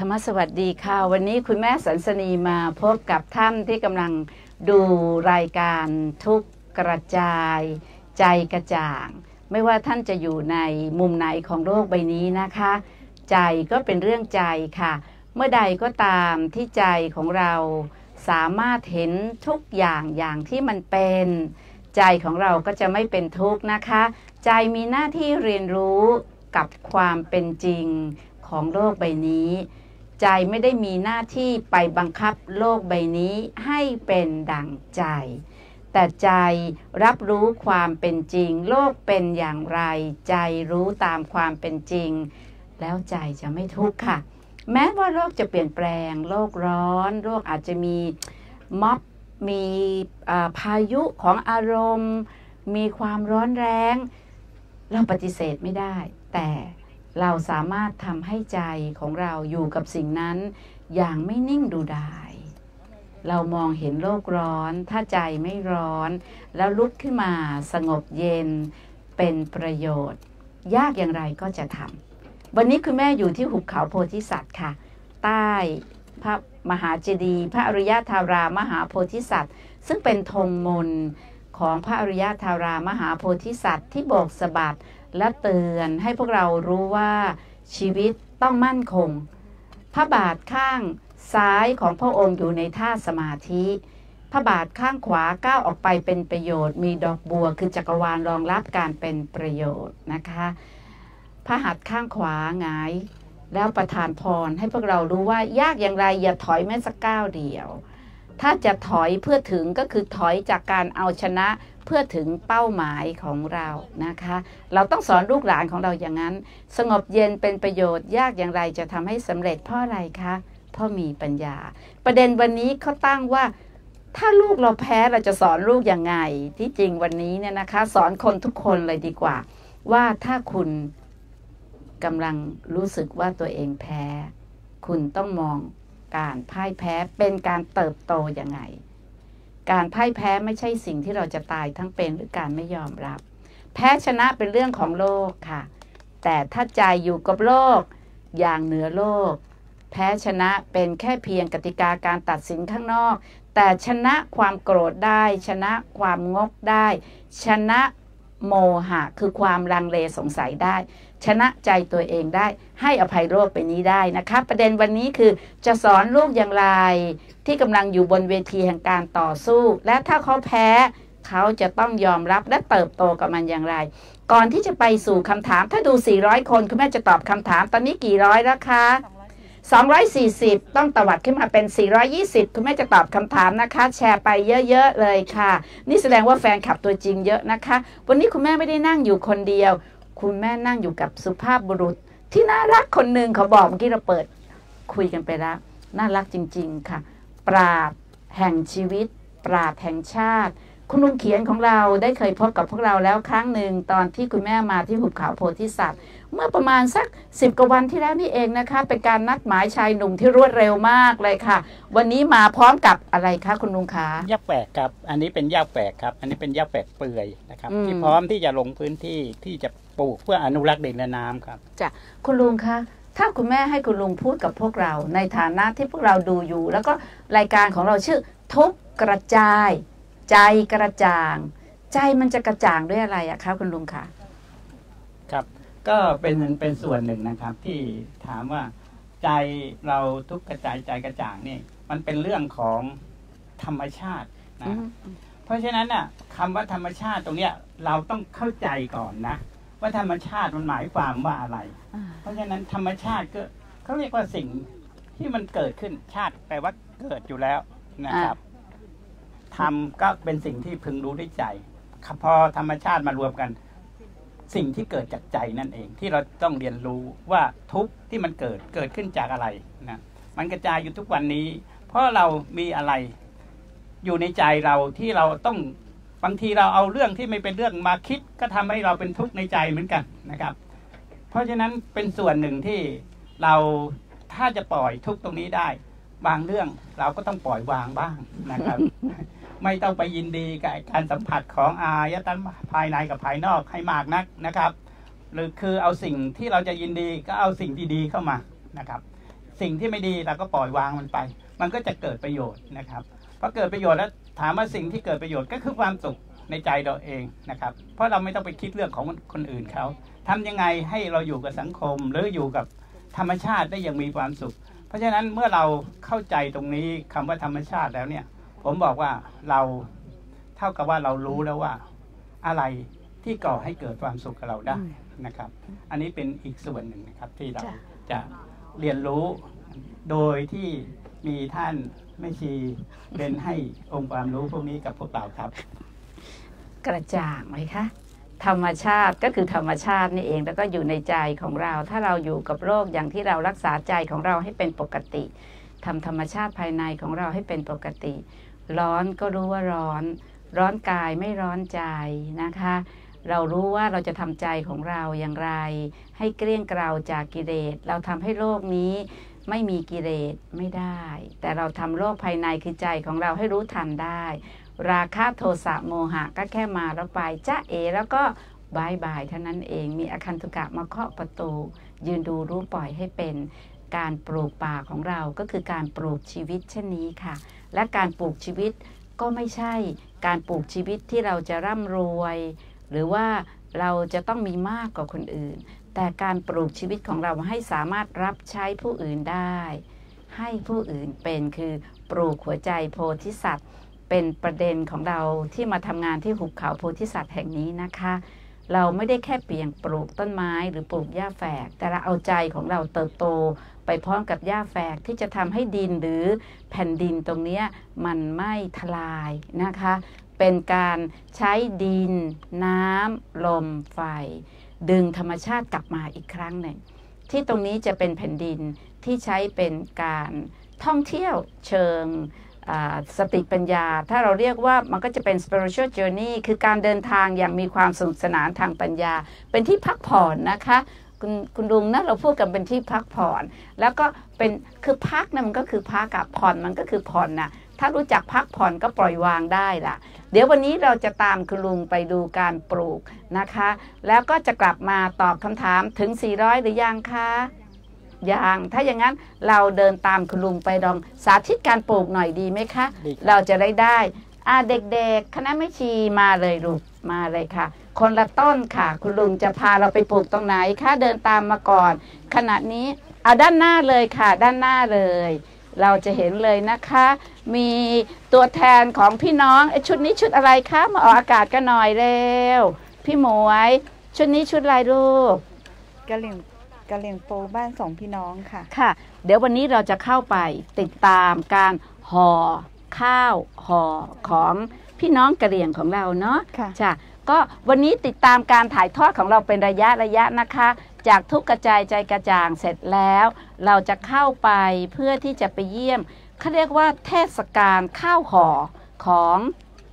ธรรมสวัสดีค่ะวันนี้คุณแม่สันสนีมาพบกับท่านที่กำลังดูรายการทุกข์กระจายใจกระจ่างไม่ว่าท่านจะอยู่ในมุมไหนของโลกใบนี้นะคะใจก็เป็นเรื่องใจค่ะเมื่อใดก็ตามที่ใจของเราสามารถเห็นทุกอย่างอย่างที่มันเป็นใจของเราก็จะไม่เป็นทุกข์นะคะใจมีหน้าที่เรียนรู้กับความเป็นจริงของโลกใบนี้ใจไม่ได้มีหน้าที่ไปบังคับโลกใบนี้ให้เป็นดั่งใจแต่ใจรับรู้ความเป็นจริงโลกเป็นอย่างไรใจรู้ตามความเป็นจริงแล้วใจจะไม่ทุกข์ค่ะแม้ว่าโลกจะเปลี่ยนแปลงโลกร้อนโลกอาจจะมีม็อบมีพายุของอารมณ์มีความร้อนแรงเราปฏิเสธไม่ได้แต่เราสามารถทำให้ใจของเราอยู่กับสิ่งนั้นอย่างไม่นิ่งดูดายเรามองเห็นโลกร้อนถ้าใจไม่ร้อนแล้วลุกขึ้นมาสงบเย็นเป็นประโยชน์ยากอย่างไรก็จะทำวันนี้คุณแม่อยู่ที่หุบเขาโพธิสัตว์ค่ะใต้พระมหาเจดีย์พระอริยธารามหาโพธิสัตว์ซึ่งเป็นธงมนต์ของพระอริยธารามหาโพธิสัตว์ที่โบกสะบัดและเตือนให้พวกเรารู้ว่าชีวิตต้องมั่นคงพระบาทข้างซ้ายของพระองค์อยู่ในท่าสมาธิพระบาทข้างขวาก้าวออกไปเป็นประโยชน์มีดอกบัวคือจักรวาลรองรับการเป็นประโยชน์นะคะพระหัตถ์ข้างขวาหงายแล้วประทานพรให้พวกเรารู้ว่ายากอย่างไรอย่าถอยแม้สักก้าวเดียวถ้าจะถอยเพื่อถึงก็คือถอยจากการเอาชนะเพื่อถึงเป้าหมายของเรานะคะเราต้องสอนลูกหลานของเราอย่างนั้นสงบเย็นเป็นประโยชน์ยากอย่างไรจะทำให้สำเร็จเพราะอะไรคะเพราะมีปัญญาประเด็นวันนี้เขาตั้งว่าถ้าลูกเราแพ้เราจะสอนลูกยังไงที่จริงวันนี้เนี่ยนะคะสอนคนทุกคนเลยดีกว่าว่าถ้าคุณกำลังรู้สึกว่าตัวเองแพ้คุณต้องมองการพ่ายแพ้เป็นการเติบโตยังไงการพ่ายแพ้ไม่ใช่สิ่งที่เราจะตายทั้งเป็นหรือการไม่ยอมรับแพ้ชนะเป็นเรื่องของโลกค่ะแต่ถ้าใจอยู่กับโลกอย่างเหนือโลกแพ้ชนะเป็นแค่เพียงกติกาการตัดสินข้างนอกแต่ชนะความโกรธได้ชนะความงกได้ชนะโมหะคือความลังเลสงสัยได้ชนะใจตัวเองได้ให้อภัยโลกไปนี้ได้นะคะประเด็นวันนี้คือจะสอนลูกอย่างไรที่กำลังอยู่บนเวทีแห่งการต่อสู้และถ้าเขาแพ้เขาจะต้องยอมรับและเติบโตกับมันอย่างไรก่อนที่จะไปสู่คำถามถ้าดู400คนคุณแม่จะตอบคำถามตอนนี้กี่ร้อยแล้วคะ240ต้องตวัดขึ้นมาเป็น420คุณแม่จะตอบคำถามนะคะแชร์ไปเยอะๆเลยค่ะนี่แสดงว่าแฟนคลับตัวจริงเยอะนะคะวันนี้คุณแม่ไม่ได้นั่งอยู่คนเดียวคุณแม่นั่งอยู่กับสุภาพบุรุษที่น่ารักคนหนึ่งเขาบอกเมื่อกี้เราเปิดคุยกันไปแล้วน่ารักจริงๆค่ะปราชญ์แห่งชีวิตปราชญ์แห่งชาติคุณลุงเขียนของเราได้เคยพบกับพวกเราแล้วครั้งหนึ่งตอนที่คุณแม่มาที่หุบเขาโพธิสัตว์เมื่อประมาณสัก10กว่าวันที่แล้วนี่เองนะคะเป็นการนัดหมายชายหนุ่มที่รวดเร็วมากเลยค่ะวันนี้มาพร้อมกับอะไรคะคุณลุงคะหญ้าแฝกครับอันนี้เป็นหญ้าแฝกครับอันนี้เป็นหญ้าแฝกเปื่อยนะครับที่พร้อมที่จะลงพื้นที่ที่จะปลูกเพื่ออนุรักษ์ดินและน้ำครับจ้ะคุณลุงคะถ้าคุณแม่ให้คุณลุงพูดกับพวกเราในฐานะที่พวกเราดูอยู่แล้วก็รายการของเราชื่อทุกข์กระจายใจกระจ่างใจมันจะกระจ่างด้วยอะไรอะคะคุณลุงคะครับก็เป็นส่วนหนึ่งนะครับที่ถามว่าใจเราทุกข์กระจายใจกระจ่างนี่มันเป็นเรื่องของธรรมชาตินะเพราะฉะนั้นน่ะคำว่าธรรมชาติตรงเนี้ยเราต้องเข้าใจก่อนนะว่าธรรมชาติมันหมายความว่าอะไรเพราะฉะนั้นธรรมชาติก็เขาเรียกว่าสิ่งที่มันเกิดขึ้นชาติแปลว่าเกิดอยู่แล้วนะครับธรรมก็เป็นสิ่งที่พึงรู้ด้วยใจพอธรรมชาติมารวมกันสิ่งที่เกิดจากใจนั่นเองที่เราต้องเรียนรู้ว่าทุกข์ที่มันเกิดขึ้นจากอะไรนะมันกระจายอยู่ทุกวันนี้เพราะเรามีอะไรอยู่ในใจเราที่เราต้องบางทีเราเอาเรื่องที่ไม่เป็นเรื่องมาคิดก็ทำให้เราเป็นทุกข์ในใจเหมือนกันนะครับเพราะฉะนั้นเป็นส่วนหนึ่งที่เราถ้าจะปล่อยทุกข์ตรงนี้ได้บางเรื่องเราก็ต้องปล่อยวางบ้างนะครับ ไม่ต้องไปยินดีกับการสัมผัสของอายตนะภายในกับภายนอกให้มากนักนะครับหรือคือเอาสิ่งที่เราจะยินดีก็เอาสิ่งดีๆเข้ามานะครับ สิ่งที่ไม่ดีเราก็ปล่อยวางมันไปมันก็จะเกิดประโยชน์นะครับพอเกิดประโยชน์แล้วถามว่าสิ่งที่เกิดประโยชน์ก็คือความสุขในใจเราเองนะครับเพราะเราไม่ต้องไปคิดเรื่องของคนอื่นเขาทำยังไงให้เราอยู่กับสังคมหรืออยู่กับธรรมชาติได้อย่างมีความสุขเพราะฉะนั้นเมื่อเราเข้าใจตรงนี้คำว่าธรรมชาติแล้วเนี่ยผมบอกว่าเราเท่ากับว่าเรารู้แล้วว่าอะไรที่ก่อให้เกิดความสุขกับเราได้นะครับอันนี้เป็นอีกส่วนหนึ่งนะครับที่เราจะเรียนรู้โดยที่มีท่านแม่ชีเป็นให้องค์ความรู้พวกนี้กับพวกเราครับกระจ่างไหมคะธรรมชาติก็คือธรรมชาตินี่เองแล้วก็อยู่ในใจของเราถ้าเราอยู่กับโรคอย่างที่เรารักษาใจของเราให้เป็นปกติทำธรรมชาติภายในของเราให้เป็นปกติร้อนก็รู้ว่าร้อนร้อนกายไม่ร้อนใจนะคะเรารู้ว่าเราจะทำใจของเราอย่างไรให้เกลี้ยเกลาจากกิเลสเราทำให้โลกนี้ไม่มีกิเลสไม่ได้แต่เราทำโลกภายในคือใจของเราให้รู้ทันได้ราคะโทสะโมหะก็แค่มาแล้วไปจ้าเอแล้วก็บายบายเท่านั้นเองมีอคันตุกะมาเคาะประตูยืนดูรู้ปล่อยให้เป็นการปลูกป่าของเราก็คือการปลูกชีวิตเช่นนี้ค่ะและการปลูกชีวิตก็ไม่ใช่การปลูกชีวิตที่เราจะร่ำรวยหรือว่าเราจะต้องมีมากกว่าคนอื่นแต่การปลูกชีวิตของเราให้สามารถรับใช้ผู้อื่นได้ให้ผู้อื่นเป็นคือปลูกหัวใจโพธิสัตว์เป็นประเด็นของเราที่มาทำงานที่หุบเขาโพธิสัตว์แห่งนี้นะคะเราไม่ได้แค่เพียงปลูกต้นไม้หรือปลูกหญ้าแฝกแต่เราเอาใจของเราเติบโตไปพร้อมกับหญ้าแฝกที่จะทำให้ดินหรือแผ่นดินตรงนี้มันไม่ทลายนะคะเป็นการใช้ดินน้ำลมไฟดึงธรรมชาติกลับมาอีกครั้งหนึ่งที่ตรงนี้จะเป็นแผ่นดินที่ใช้เป็นการท่องเที่ยวเชิงสติปัญญาถ้าเราเรียกว่ามันก็จะเป็น spiritual journey คือการเดินทางอย่างมีความสนุกสนานทางปัญญาเป็นที่พักผ่อนนะคะคุณลุงนะเราพูดกันเป็นที่พักผ่อนแล้วก็เป็นคือพักนะมันก็คือพักกับผ่อนมันก็คือผ่อนนะถ้ารู้จักพักผ่อนก็ปล่อยวางได้ล่ะเดี๋ยววันนี้เราจะตามคุณลุงไปดูการปลูกนะคะแล้วก็จะกลับมาตอบคำถามถึง400หรือยังคะยังถ้าอย่างนั้นเราเดินตามคุณลุงไปลองสาธิตการปลูกหน่อยดีไหมคะเราจะได้เด็กๆคณะแม่ชีมาเลยลูกมาเลยค่ะคนละต้นค่ะคุณลุงจะพาเราไปปลูกตรงไหนคะเดินตามมาก่อนขณะนี้เอาด้านหน้าเลยค่ะด้านหน้าเลยเราจะเห็นเลยนะคะมีตัวแทนของพี่น้องชุดนี้ชุดอะไรคะมาออกอากาศกันหน่อยเร็วพี่หมวยชุดนี้ชุดอะไรลูกกะเหลี่ยงโปบ้านสองพี่น้องค่ะค่ะเดี๋ยววันนี้เราจะเข้าไปติดตามการห่อข้าวห่อของพี่น้องกะเหลี่ยงของเราเนาะค่ะก็วันนี้ติดตามการถ่ายทอดของเราเป็นระยะนะคะจากทุกกระจายใจกระจ่างเสร็จแล้วเราจะเข้าไปเพื่อที่จะไปเยี่ยมเขาเรียกว่าเทศกาลข้าวห่อของ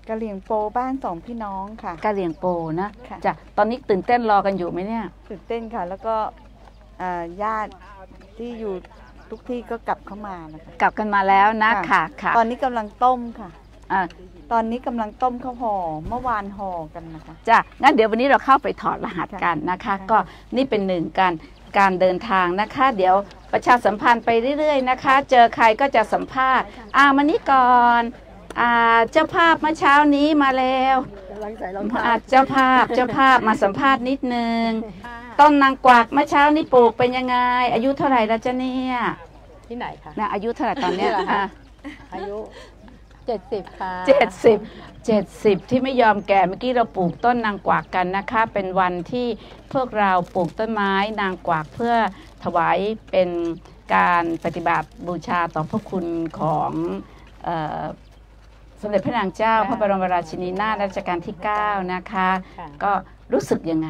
กะเหลี่ยงโปบ้านสองพี่น้องค่ะกะเหลี่ยงโปนะจ้ะตอนนี้ตื่นเต้นรอกันอยู่ไหมเนี่ยตื่นเต้นค่ะแล้วก็ญาติที่อยู่ทุกที่ก็กลับเข้ามานะคะกลับกันมาแล้วนะค่ะค่ะตอนนี้กำลังต้มค่ะตอนนี้กำลังต้มข้าวห่อเมื่อวานห่อกันนะคะจ้ะงั้นเดี๋ยววันนี้เราเข้าไปถอดรหัสกันนะคะก็นี่เป็นหนึ่งการเดินทางนะคะเดี๋ยวประชาสัมพันธ์ไปเรื่อยๆนะคะเจอใครก็จะสัมภาษณ์มานี่ก่อนเจ้าภาพเมื่อเช้านี้มาแล้วเจ้าภาพมาสัมภาษณ์นิดนึงต้นนางกวักเมื่อเช้านี้ปลูกเป็นยังไงอายุเท่าไหร่แล้วจ๊ะเนี่ยที่ไหนคะนะอายุเท่าไหร่ตอนเนี้ยอายุ70ค่ะ70ที่ไม่ยอมแก่เมื่อกี้เราปลูกต้นนางกวักกันนะคะเป็นวันที่พวกเราปลูกต้นไม้นางกวักเพื่อถวายเป็นการปฏิบัติบูชาต่อพระคุณของสมเด็จพระนางเจ้าพระบรมราชินีนาถรัชกาลที่9นะคะก็รู้สึกยังไง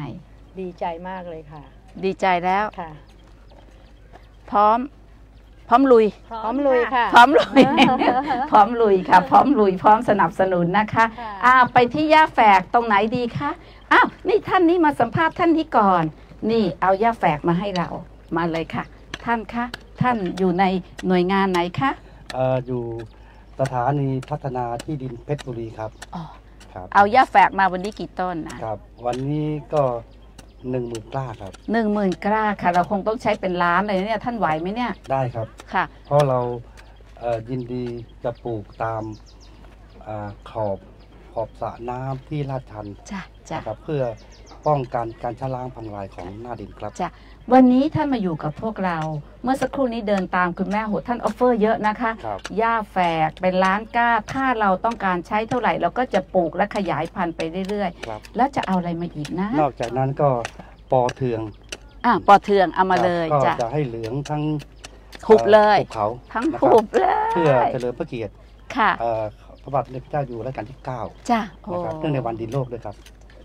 ดีใจมากเลยค่ะดีใจแล้วค่ะพร้อมลุยค่ะพร้อมลุยพร้อมสนับสนุนนะคะไปที่หญ้าแฝกตรงไหนดีคะอ้าวนี่ท่านนี้มาสัมภาษณ์ท่านนี้ก่อนนี่เอาหญ้าแฝกมาให้เรามาเลยค่ะท่านคะท่านอยู่ในหน่วยงานไหนคะอยู่สถานีพัฒนาที่ดินเพชรบุรีครับเอาหญ้าแฝกมาวันนี้กี่ต้นนะครับวันนี้ก็ 10,000 กล้าครับ10,000 กล้าค่ะเราคงต้องใช้เป็นล้านเลยเนี่ยท่านไหวไหมเนี่ยได้ครับค่ะเพราะเรายินดีจะปลูกตามขอบสระน้ำที่ลาดชันนะครับเพื่อป้องกันการชะล้างพังลายของหน้าดินครับจ้ะวันนี้ท่านมาอยู่กับพวกเราเมื่อสักครู่นี้เดินตามคุณแม่โหท่านออฟเฟอร์เยอะนะคะหญ้าแฝกเป็นล้านกล้าถ้าเราต้องการใช้เท่าไหร่เราก็จะปลูกและขยายพันธุ์ไปเรื่อยๆแล้วจะเอาอะไรมาอีกนะนอกจากนั้นก็ปอเทืองปอเทืองเอามาเลยก็จะให้เหลืองทั้งหุบเลยเขาทั้งหุบเลยเพื่อเฉลิมพระเกียรติค่ะพระบาทสมเด็จพระเจ้าอยู่หัวรัชกาลที่9จ้ะนะครับเนื่องในวันดินโลกด้วยครับ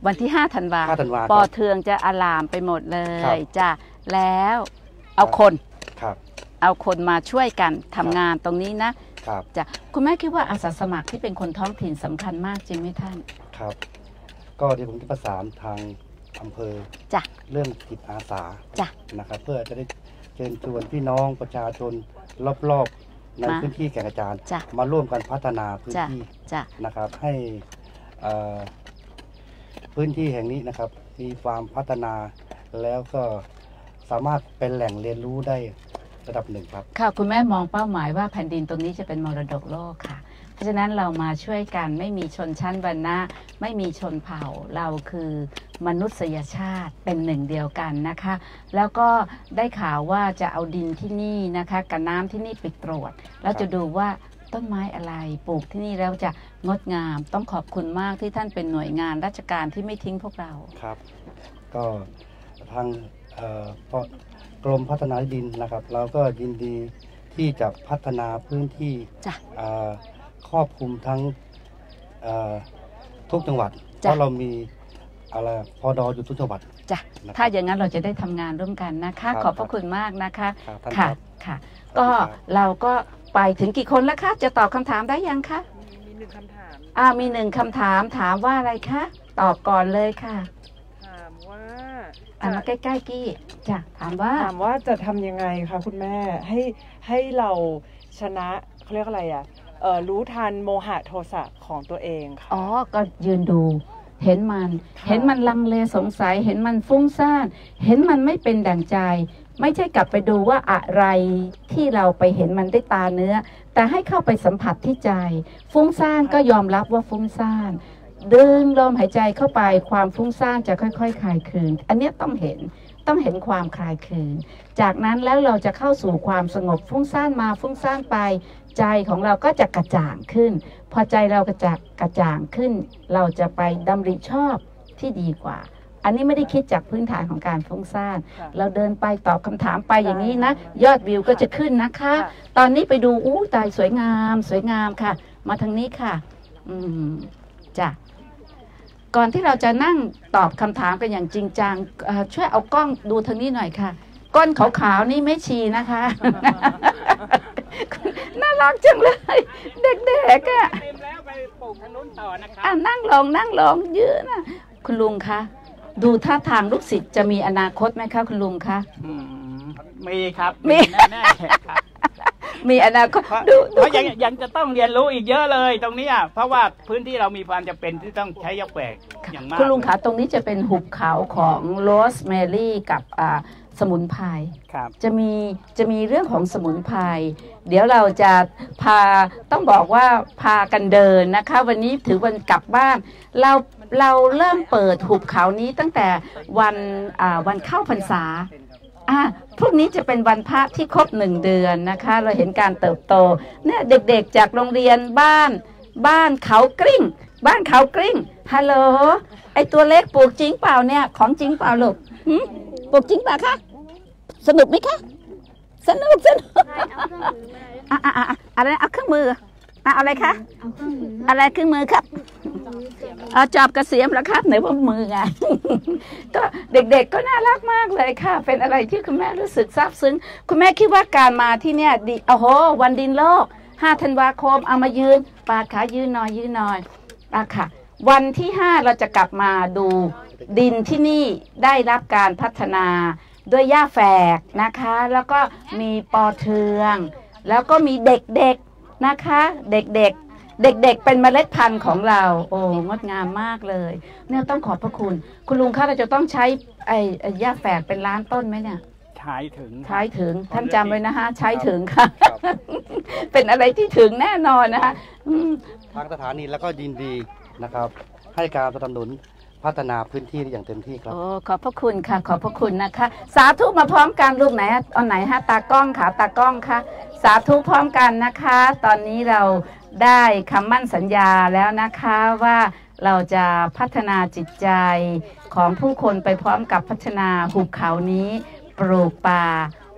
วันที่5 ธันวาปอเทืองจะอลามไปหมดเลยจ้ะแล้วเอาคนเอาคนมาช่วยกันทำงานตรงนี้นะจ้ะคุณแม่คิดว่าอาสาสมัครที่เป็นคนท้องถิ่นสำคัญมากจริงไหมท่านครับก็เดี๋ยวผมจะประสานทางอำเภอจ้ะเรื่องจิตอาสาจ้ะนะครับเพื่อจะได้เชิญชวนพี่น้องประชาชนรอบๆในพื้นที่แก่งกระจานมาร่วมกันพัฒนาพื้นที่นะครับให้พื้นที่แห่งนี้นะครับมีความพัฒนาแล้วก็สามารถเป็นแหล่งเรียนรู้ได้ระดับหนึ่งครับค่ะคุณแม่มองเป้าหมายว่าแผ่นดินตรงนี้จะเป็นมรดกโลกค่ะเพราะฉะนั้นเรามาช่วยกันไม่มีชนชั้นวรรณะไม่มีชนเผ่าเราคือมนุษยชาติเป็นหนึ่งเดียวกันนะคะแล้วก็ได้ข่าวว่าจะเอาดินที่นี่นะคะกับน้ำที่นี่ไปตรวจแล้วจะดูว่าต้นไม้อะไรปลูกที่นี่แล้วจะงดงามต้องขอบคุณมากที่ท่านเป็นหน่วยงานราชการที่ไม่ทิ้งพวกเราครับก็ทางกรมพัฒนาดินนะครับเราก็ยินดีที่จะพัฒนาพื้นที่ครอบคลุมทั้งทุกจังหวัดเพราะเรามีอะไรพอดอยู่ทุกจังหวัดจ้ะถ้าอย่างนั้นเราจะได้ทำงานร่วมกันนะคะขอบพระคุณมากนะคะค่ะค่ะก็เราก็ไปถึงกี่คนแล้วคะจะตอบคำถามได้ยังคะมี1คำถามมี1 คำถามถามว่าอะไรคะตอบก่อนเลยค่ะถามว่ามาใกล้ๆกี้จ้ะถามว่าจะทำยังไงคะคุณแม่ให้เราชนะเขาเรียกอะไรอ่ะรู้ทันโมหะโทสะของตัวเองค่ะอ๋อก็ยืนดูเห็นมันลังเลสงสัยเห็นมันฟุ้งซ่านเห็นมันไม่เป็นดั่งใจไม่ใช่กลับไปดูว่าอะไรที่เราไปเห็นมันด้วยตาเนื้อแต่ให้เข้าไปสัมผัสที่ใจฟุ้งซ่านก็ยอมรับว่าฟุ้งซ่านดึงลมหายใจเข้าไปความฟุ้งซ่านจะค่อยๆคลายคืนอันนี้ต้องเห็นความคลายคืนจากนั้นแล้วเราจะเข้าสู่ความสงบฟุ้งซ่านมาฟุ้งซ่านไปใจของเราก็จะกระจ่างขึ้นพอใจเรากระจ่างขึ้นเราจะไปดำริชอบที่ดีกว่าอันนี้ไม่ได้คิดจากพื้นฐานของการฟุ้งซ่านเราเดินไปตอบคำถามไปอย่างนี้นะยอดวิวก็จะขึ้นนะคะตอนนี้ไปดูอู้ตายสวยงามค่ะมาทางนี้ค่ะจ้ะก่อนที่เราจะนั่งตอบคำถามกันอย่างจริงจังช่วยเอากล้องดูทางนี้หน่อยค่ะก้นขาวๆนี่ไม่ชีนะคะน่ารักจังเลยเด็กๆอ่ะเต็มแล้วไปปลูกทางนู้นต่อนะคะนั่งลองยืนนะคุณลุงคะดูท่าทางลูกศิษย์จะมีอนาคตไหมคะคุณลุงคะมีครับมีแน่ๆครับมีอนาคตเพราะยังจะต้องเรียนรู้อีกเยอะเลยตรงนี้เพราะว่าพื้นที่เรามีความจำเป็นที่ต้องใช้ยกแหวกอย่างมากคุณลุงคะตรงนี้จะเป็นหุบเขาของโรสแมรี่กับสมุนไพรจะมีเรื่องของสมุนไพรเดี๋ยวเราจะพากันเดินนะคะวันนี้ถือวันกลับบ้านเราเริ่มเปิดหุบเขานี้ตั้งแต่วันเข้าพรรษาพรุ่งนี้จะเป็นวันพระที่ครบ1 เดือนนะคะเราเห็นการเติบโตเนี่ยเด็กๆจากโรงเรียนบ้านเขากริ้งฮัลโหลไอตัวเล็กปลูกจริงเปล่าเนี่ยของจริงเปล่าลูกปลูกจริงเปล่าคะสนุกไหมคะสนุกอะไรเอาเครื่องมืออะไรคะอะไรเครื่องมือครับจอบกระเสียมแล้วครับไหนว่ามือไงก็เด็กๆก็น่ารักมากเลยค่ะเป็นอะไรที่คุณแม่รู้สึกซาบซึ้งคุณแม่คิดว่าการมาที่เนี่ยดีโอ้โหวันดินโลก5 ธันวาคมเอามายืนปาดขายืนหน่อยค่ะวันที่5เราจะกลับมาดูดินที่นี่ได้รับการพัฒนาด้วยหญ้าแฝกนะคะแล้วก็มีปอเทืองแล้วก็มีเด็กๆนะคะเด็กๆ เด็กๆเป็นเมล็ดพันธุ์ของเราโอ้งดงามมากเลยเนี่ยต้องขอบพระคุณคุณลุงคะเราจะต้องใช้ไอ้หญ้าแฝกเป็นล้านต้นไหมเนี่ยใช้ถึงท่านจำไว้นะคะใช้ถึงค่ะเป็นอะไรที่ถึงแน่นอนนะคะทางสถานีแล้วก็ยินดีนะครับให้การสนับสนุนพัฒนาพื้นที่อย่างเต็มที่ครับโอ้ขอบพระคุณค่ะขอบพระคุณนะคะสาธุมาพร้อมกันรูปไหนเอาไหนฮะตากล้องค่ะตากล้องค่ะสาธุพร้อมกันนะคะตอนนี้เราได้คำมั่นสัญญาแล้วนะคะว่าเราจะพัฒนาจิตใจของผู้คนไปพร้อมกับพัฒนาหุบเขานี้ปลูกป่า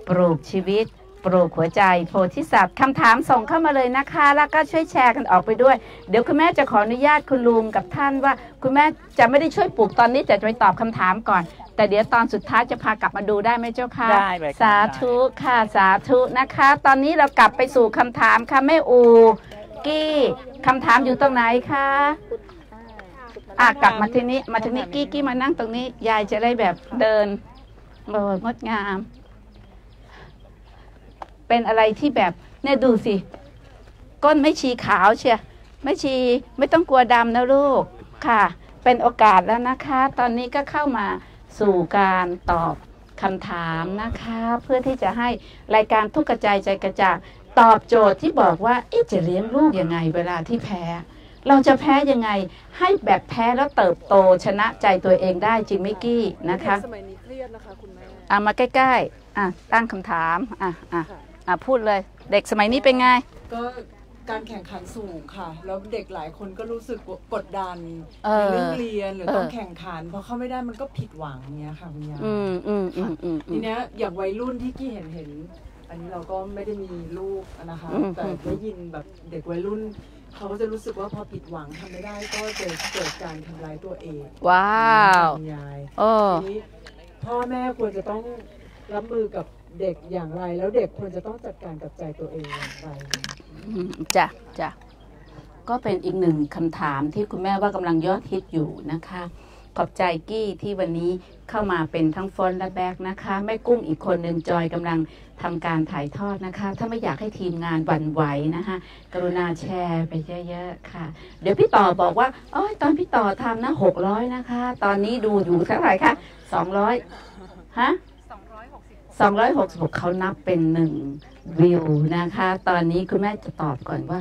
ปลูกชีวิตปลูกหัวใจโพธิสัตว์คำถามส่งเข้ามาเลยนะคะแล้วก็ช่วยแชร์กันออกไปด้วยเดี๋ยวคุณแม่จะขออนุญาตคุณลุงกับท่านว่าคุณแม่จะไม่ได้ช่วยปลูกตอนนี้แต่จะไปตอบคำถามก่อนแต่เดี๋ยวตอนสุดท้ายจะพากลับมาดูได้ไหมเจ้าค่ะได้เลยสาธุค่ะสาธุนะคะตอนนี้เรากลับไปสู่คำถามค่ะแม่อูกี้คำถามอยู่ตรงไหนคะกลับมาที่นี้มาที่นี้กี้มานั่งตรงนี้ยายจะได้แบบเดินโอ้งดงามเป็นอะไรที่แบบเนี่ยดูสิก้นไม่ชีขาวเชียไม่ชีไม่ต้องกลัวดำนะลูกค่ะเป็นโอกาสแล้วนะคะตอนนี้ก็เข้ามาสู่การตอบคำถามนะคะเพื่อที่จะให้รายการทุกข์กระจายใจกระจ่างตอบโจทย์ที่บอกว่าจะเลี้ยงลูกยังไงเวลาที่แพ้เราจะแพ้ยังไงให้แบบแพ้แล้วเติบโตชนะใจตัวเองได้จริงไหมกี้นะคะสมัยนี้เครียดนะคะคุณแม่มาใกล้ๆตั้งคำถามพูดเลยเด็กสมัยนี้เป็นไงก็การแข่งขันสูงค่ะแล้วเด็กหลายคนก็รู้สึกกดดันในเรื่องเรียนหรือต้องแข่งขันพอเข้าไม่ได้มันก็ผิดหวังเนี้ยค่ะคุณยายทีเนี้ยอย่างวัยรุ่นที่กี้เห็นอันนี้เราก็ไม่ได้มีลูกนะคะแต่ได้ยินแบบเด็กวัยรุ่นเขาก็จะรู้สึกว่าพอผิดหวังทำไม่ได้ก็จะเกิดการทำลายตัวเองว้าวคุณยายทีนี้พ่อแม่ควรจะต้องรับมือกับเด็กอย่างไรแล้วเด็กควรจะต้องจัดการกับใจตัวเองอย่างไรจ้ะก็เป็นอีกหนึ่งคำถามที่คุณแม่ว่ากำลังยอดฮิตอยู่นะคะขอบใจกี้ที่วันนี้เข้ามาเป็นทั้งฟอนต์และแบกนะคะแม่กุ้งอีกคนหนึ่งจอยกำลังทำการถ่ายทอดนะคะถ้าไม่อยากให้ทีมงานหวั่นไหวนะคะกรุณาแชร์ไปเยอะๆค่ะเดี๋ยวพี่ต่อบอกว่าโอ้ยตอนพี่ต่อทำนะ600นะคะตอนนี้ดูอยู่เท่าไหร่คะ200ฮะ266เขานับเป็น1วิวนะคะตอนนี้คุณแม่จะตอบก่อนว่า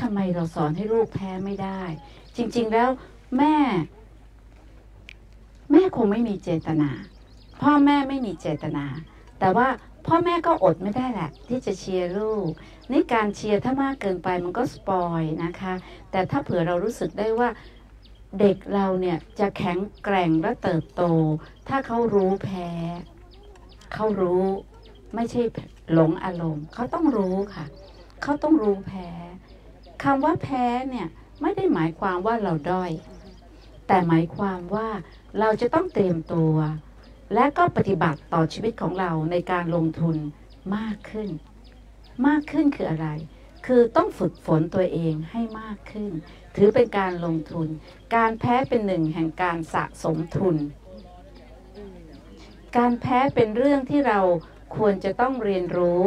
ทำไมเราสอนให้ลูกแพ้ไม่ได้จริงๆแล้วแม่คงไม่มีเจตนาพ่อแม่ไม่มีเจตนาแต่ว่าพ่อแม่ก็อดไม่ได้แหละที่จะเชียร์ลูกนี่การเชียร์ถ้ามากเกินไปมันก็สปอยนะคะแต่ถ้าเผื่อเรารู้สึกได้ว่าเด็กเราเนี่ยจะแข็งแกร่งและเติบโตถ้าเขารู้แพ้เขารู้ไม่ใช่หลงอารมณ์เขาต้องรู้ค่ะเขาต้องรู้แพ้คำว่าแพ้เนี่ยไม่ได้หมายความว่าเราด้อยแต่หมายความว่าเราจะต้องเตรียมตัวและก็ปฏิบัติต่อชีวิตของเราในการลงทุนมากขึ้นคืออะไรคือต้องฝึกฝนตัวเองให้มากขึ้นถือเป็นการลงทุนการแพ้เป็นหนึ่งแห่งการสะสมทุนการแพ้เป็นเรื่องที่เราควรจะต้องเรียนรู้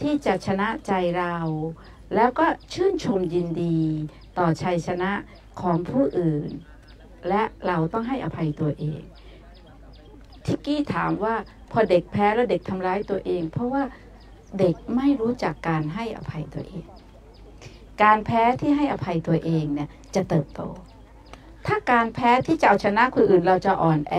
ที่จะชนะใจเราแล้วก็ชื่นชมยินดีต่อชัยชนะของผู้อื่นและเราต้องให้อภัยตัวเองทิกกี้ถามว่าพอเด็กแพ้แล้วเด็กทำร้ายตัวเองเพราะว่าเด็กไม่รู้จักการให้อภัยตัวเองการแพ้ที่ให้อภัยตัวเองเนี่ยจะเติบโตถ้าการแพ้ที่จะเอาชนะคนอื่นเราจะอ่อนแอ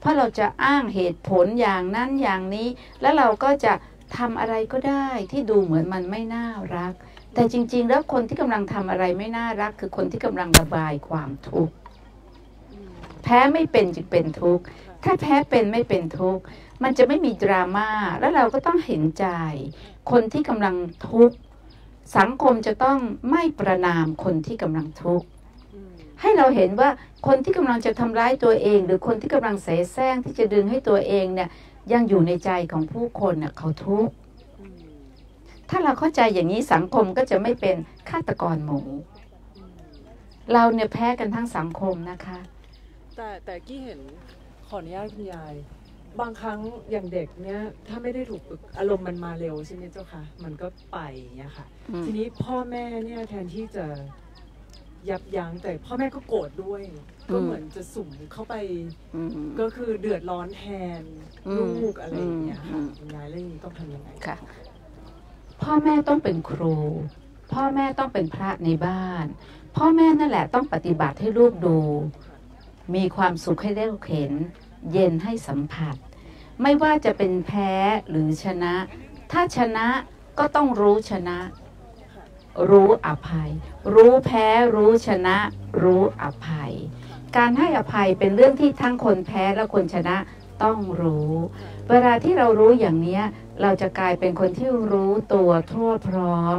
เพราะเราจะอ้างเหตุผลอย่างนั้นอย่างนี้แล้วเราก็จะทำอะไรก็ได้ที่ดูเหมือนมันไม่น่ารักแต่จริงๆแล้วคนที่กำลังทำอะไรไม่น่ารักคือคนที่กำลังระบายความทุกข์แพ้ไม่เป็นจึงเป็นทุกข์ถ้าแพ้เป็นไม่เป็นทุกข์มันจะไม่มีดราม่าแล้วเราก็ต้องเห็นใจคนที่กำลังทุกข์สังคมจะต้องไม่ประณามคนที่กำลังทุกข์ให้เราเห็นว่าคนที่กำลังจะทำร้ายตัวเองหรือคนที่กำลังเสแสร้งที่จะดึงให้ตัวเองเนี่ยยังอยู่ในใจของผู้คนเนี่ยเขาทุกข์ถ้าเราเข้าใจอย่างนี้สังคมก็จะไม่เป็นฆาตกรหมู่เราเนี่ยแพ้กันทั้งสังคมนะคะแต่กี้เห็นขออนุญาตคุณยายบางครั้งอย่างเด็กเนี่ยถ้าไม่ได้ถูกอารมณ์มันมาเร็วใช่ไหมเจ้าค่ะมันก็ไปอย่างเงี้ยค่ะทีนี้พ่อแม่เนี่ยแทนที่จะ ยับยั้งแต่พ่อแม่ก็โกรธด้วยก็เหมือนจะสุ่มเข้าไปก็คือเดือดร้อนแทนลูกอะไรอย่างเงี้ยค่ะยายเรื่องนี้ต้องทำยังไงค่ะพ่อแม่ต้องเป็นครูพ่อแม่ต้องเป็นพระในบ้านพ่อแม่นั่นแหละต้องปฏิบัติให้ลูกดูมีความสุขให้ได้เห็นเย็นให้สัมผัสไม่ว่าจะเป็นแพ้หรือชนะถ้าชนะก็ต้องรู้ชนะรู้อภัยรู้แพ้รู้ชนะรู้อภัยการให้อภัยเป็นเรื่องที่ทั้งคนแพ้และคนชนะต้องรู้เวลาที่เรารู้อย่างนี้เราจะกลายเป็นคนที่รู้ตัวทั่วพร้อม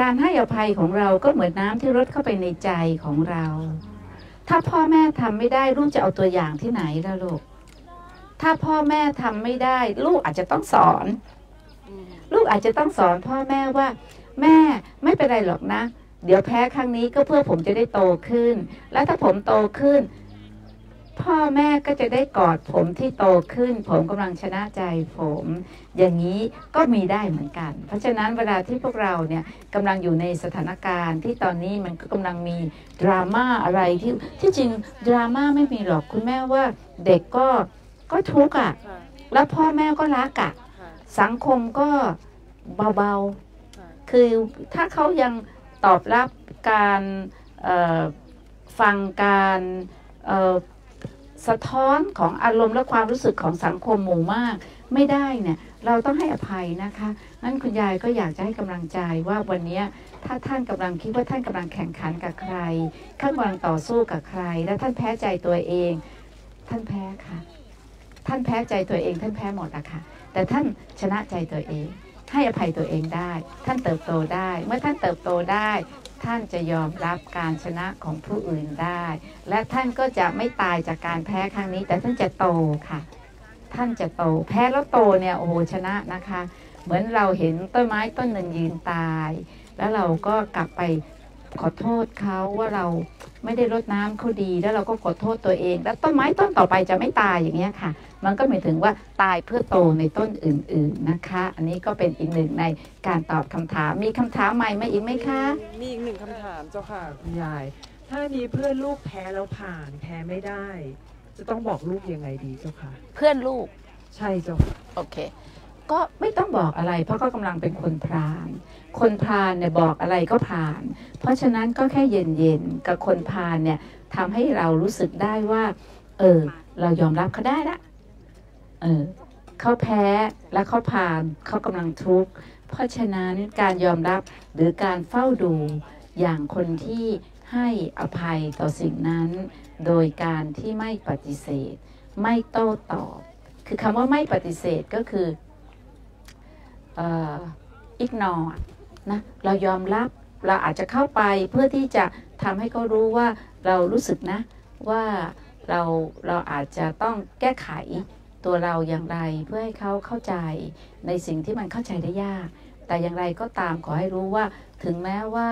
การให้อภัยของเราก็เหมือนน้ำที่รดเข้าไปในใจของเราถ้าพ่อแม่ทำไม่ได้ลูกจะเอาตัวอย่างที่ไหนล่ะลูกถ้าพ่อแม่ทำไม่ได้ลูกอาจจะต้องสอนลูกอาจจะต้องสอนพ่อแม่ว่าแม่ไม่เป็นไรหรอกนะเดี๋ยวแพ้ครั้งนี้ก็เพื่อผมจะได้โตขึ้นและถ้าผมโตขึ้นพ่อแม่ก็จะได้กอดผมที่โตขึ้นผมกำลังชนะใจผมอย่างนี้ก็มีได้เหมือนกันเพราะฉะนั้นเวลาที่พวกเราเนี่ยกำลังอยู่ในสถานการณ์ที่ตอนนี้มันก็กำลังมีดราม่าอะไรที่จริงดราม่าไม่มีหรอกคุณแม่ว่าเด็กก็ทุกข์อ่ะและพ่อแม่ก็รักอ่ะสังคมก็เบาๆคือถ้าเขายังตอบรับการฟังการสะท้อนของอารมณ์และความรู้สึกของสังคมหมู่มากไม่ได้เนี่ยเราต้องให้อภัยนะคะงั้นคุณยายก็อยากจะให้กำลังใจว่าวันนี้ถ้าท่านกำลังคิดว่าท่านกำลังแข่งขันกับใครท่านกำลังต่อสู้กับใครและท่านแพ้ใจตัวเองท่านแพ้ค่ะท่านแพ้ใจตัวเองท่านแพ้หมดอะค่ะแต่ท่านชนะใจตัวเองให้อภัยตัวเองได้ท่านเติบโตได้เมื่อท่านเติบโตได้ท่านจะยอมรับการชนะของผู้อื่นได้และท่านก็จะไม่ตายจากการแพ้ครั้งนี้แต่ท่านจะโตค่ะท่านจะโตแพ้แล้วโตเนี่ยโอ้โหชนะนะคะเหมือนเราเห็นต้นไม้ต้นหนึ่งยืนตายแล้วเราก็กลับไปขอโทษเขาว่าเราไม่ได้รดน้ำเขาดีแล้วเราก็ขอโทษตัวเองแล้วต้นไม้ต้นต่อไปจะไม่ตายอย่างนี้ค่ะมันก็หมายถึงว่าตายเพื่อโตในต้นอื่นๆนะคะอันนี้ก็เป็นอีกหนึ่งในการตอบคำถามมีคำถามใหม่ไหมอีกไหมคะมีอีกหนึ่งคำถามเจ้าค่ะคุณยายถ้ามีเพื่อนลูกแพ้แล้วผ่านแพ้ไม่ได้จะต้องบอกลูกยังไงดีเจ้าค่ะเพื่อนลูกใช่เจ้าโอเคก็ไม่ต้องบอกอะไรเพราะก็กำลังเป็นคนพรานคนพรานเนี่ยบอกอะไรก็ผ่านเพราะฉะนั้นก็แค่เย็นๆกับคนพรานเนี่ยทำให้เรารู้สึกได้ว่าเรายอมรับเขาได้ละเขาแพ้และเขาผ่านเขากำลังทุกข์เพราะฉะนั้นการยอมรับหรือการเฝ้าดูอย่างคนที่ให้อภัยต่อสิ่งนั้นโดยการที่ไม่ปฏิเสธไม่โต้ตอบคือคำว่าไม่ปฏิเสธก็คือignore นะเรายอมรับเราอาจจะเข้าไปเพื่อที่จะทำให้เขารู้ว่าเรารู้สึกนะว่าเราอาจจะต้องแก้ไขตัวเราอย่างไรเพื่อให้เขาเข้าใจในสิ่งที่มันเข้าใจได้ยากแต่อย่างไรก็ตามขอให้รู้ว่าถึงแม้ว่า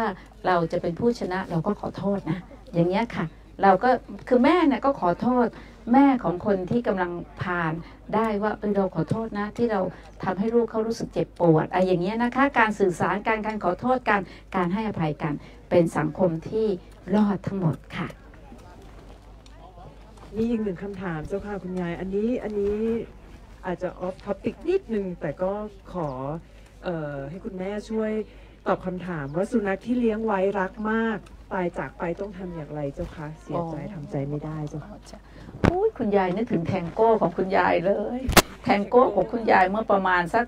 เราจะเป็นผู้ชนะเราก็ขอโทษนะอย่างเงี้ยค่ะเราก็คือแม่เนี่ยก็ขอโทษแม่ของคนที่กำลังผ่านได้ว่าเราขอโทษนะที่เราทำให้ลูกเขารู้สึกเจ็บปวดอะไรอย่างเงี้ยนะคะการสื่อสารการขอโทษการให้อภัยกันเป็นสังคมที่รอดทั้งหมดค่ะนี่อีกหนึ่งคำถามเจ้าค่ะคุณยายอันนี้อาจจะออฟท็อปิกนิดนึงแต่ก็ขอให้คุณแม่ช่วยตอบคำถามว่าสุนัขที่เลี้ยงไว้รักมากตายจากไปต้องทำอย่างไรเจ้าคะเสียใจทำใจไม่ได้เจ้าค่ะคุณยายนึกถึงแทงโก้ของคุณยายเลยแทงโก้ของคุณยายเมื่อประมาณสัก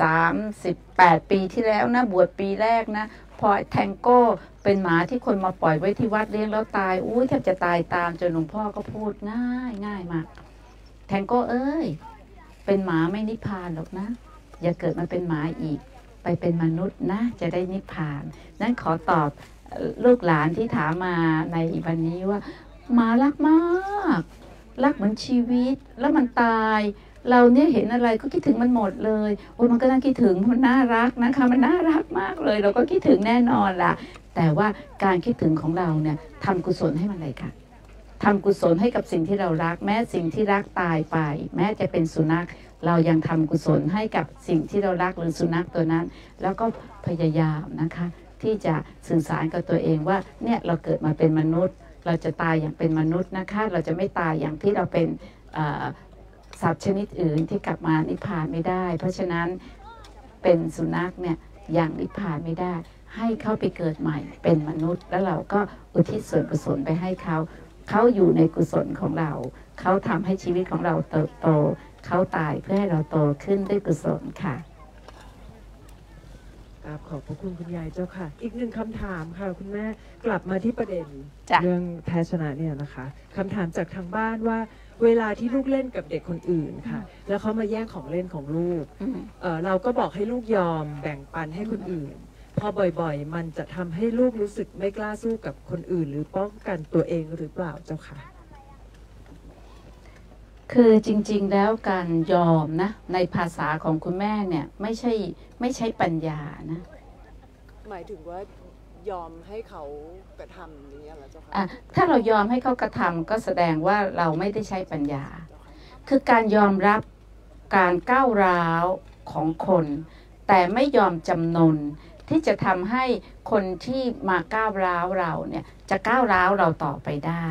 38ปีที่แล้วนะบวชปีแรกนะพอแทงโก้เป็นหมาที่คนมาปล่อยไว้ที่วัดเลี้ยงแล้วตายอุ้ยแทบจะตายตามจนหลวงพ่อก็พูดง่ายมากแทงโก้เอ้ยเป็นหมาไม่นิพพานหรอกนะอย่าเกิดมาเป็นหมาอีกไปเป็นมนุษย์นะจะได้นิพพานนั้นขอตอบลูกหลานที่ถามมาในวันนี้ว่าหมารักมากรักเหมือนชีวิตแล้วมันตายเราเนี่ยเห็นอะไรก็คิดถึงมันหมดเลยโอ้มันก็น่าคิดถึงมันน่ารักนะคะมันน่ารักมากเลยเราก็คิดถึงแน่นอนล่ะแต่ว่าการคิดถึงของเราเนี่ยทำกุศลให้มันเลยค่ะทำกุศลให้กับสิ่งที่เรารักแม้สิ่งที่รักตายไปแม้จะเป็นสุนัขเรายังทำกุศลให้กับสิ่งที่เรารักหรือสุนัขตัวนั้นแล้วก็พยายามนะคะ ที่จะสื่อสารกับตัวเองว่าเนี่ยเราเกิดมาเป็นมนุษย์เราจะตายอย่างเป็นมนุษย์นะคะเราจะไม่ตายอย่างที่เราเป็นสัตว์ชนิดอื่นที่กลับมานิพพานไม่ได้เพราะฉะนั้นเป็นสุนัขเนี่ยอย่างนิพพานไม่ได้ให้เข้าไปเกิดใหม่เป็นมนุษย์แล้วเราก็อุทิศส่วนกุศลไปให้เขาเขาอยู่ในกุศลของเราเขาทำให้ชีวิตของเราเติบโตเขาตายเพื่อให้เราโตขึ้นด้วยกุศลค่ะขอบพระคุณคุณยายเจ้าค่ะอีกหนึ่งคำถามค่ะคุณแม่กลับมาที่ประเด็นเรื่องแพ้ชนะเนี่ยนะคะคำถามจากทางบ้านว่าเวลาที่ลูกเล่นกับเด็กคนอื่นค่ะแล้วเขามาแย่งของเล่นของลูกเราก็บอกให้ลูกยอมแบ่งปันให้คนอื่นพอบ่อยๆมันจะทำให้ลูกรู้สึกไม่กล้าสู้กับคนอื่นหรือป้องกันตัวเองหรือเปล่าเจ้าค่ะคือจริงๆแล้วการยอมนะในภาษาของคุณแม่เนี่ยไม่ใช่ปัญญานะหมายถึงว่ายอมให้เขากระทำอย่างนี้เหรอเจ้าค่ะถ้าเรายอมให้เขากระทำก็แสดงว่าเราไม่ได้ใช้ปัญญาคือการยอมรับการก้าวร้าวของคนแต่ไม่ยอมจำนนที่จะทำให้คนที่มาก้าวร้าวเราเนี่ยจะก้าวร้าวเราต่อไปได้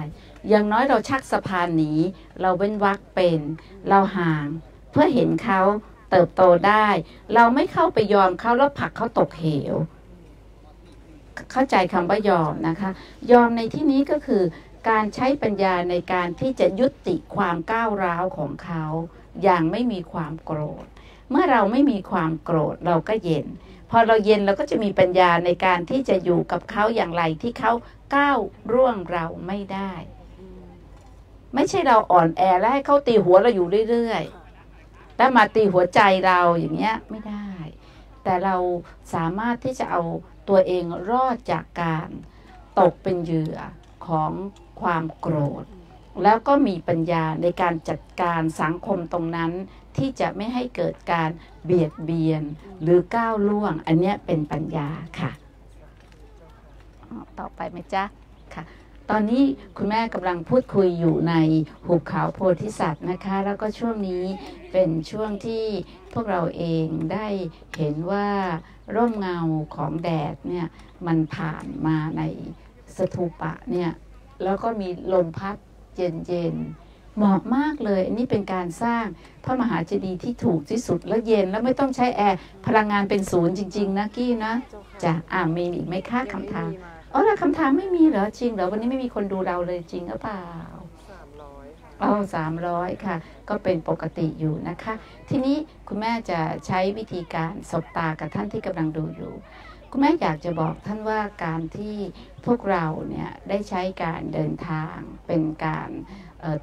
อย่างน้อยเราชักสะพานหนีเราเว้นวรรคเป็นเราห่างเพื่อเห็นเขาเติบโตได้เราไม่เข้าไปยอมเขาแล้วผลักเขาตกเหวเข้าใจคำว่ายอมนะคะยอมในที่นี้ก็คือการใช้ปัญญาในการที่จะยุติความก้าวร้าวของเขาอย่างไม่มีความโกรธเมื่อเราไม่มีความโกรธเราก็เย็นพอเราเย็นเราก็จะมีปัญญาในการที่จะอยู่กับเขาอย่างไรที่เขาก้าวร่วงเราไม่ได้ไม่ใช่เราอ่อนแอและให้เขาตีหัวเราอยู่เรื่อยๆแล้วมาตีหัวใจเราอย่างเงี้ยไม่ได้แต่เราสามารถที่จะเอาตัวเองรอดจากการตกเป็นเหยื่อของความโกรธแล้วก็มีปัญญาในการจัดการสังคมตรงนั้นที่จะไม่ให้เกิดการเบียดเบียนหรือก้าวล่วงอันนี้เป็นปัญญาค่ะต่อไปไหมจ๊ะค่ะตอนนี้คุณแม่กำลังพูดคุยอยู่ในหุบเขาโพธิสัตว์นะคะแล้วก็ช่วงนี้เป็นช่วงที่พวกเราเองได้เห็นว่าร่มเงาของแดดเนี่ยมันผ่านมาในสถูปะเนี่ยแล้วก็มีลมพัดเย็นๆเหมาะมากเลยอันนี้เป็นการสร้างพระมหาเจดีย์ที่ถูกที่สุดแล้วเย็นแล้วไม่ต้องใช้แอร์พลังงานเป็นศูนย์จริงๆนะกี้นะจะมีอีกไหมคะคำถามอ๋อแล้วคำถามไม่มีเหรอจริงเหรอวันนี้ไม่มีคนดูเราเลยจริงหรือเปล่า300ค่ะอ๋อ300ค่ะก็เป็นปกติอยู่นะคะทีนี้คุณแม่จะใช้วิธีการสบตากับท่านที่กำลังดูอยู่คุณแม่อยากจะบอกท่านว่าการที่พวกเราเนี่ยได้ใช้การเดินทางเป็นการ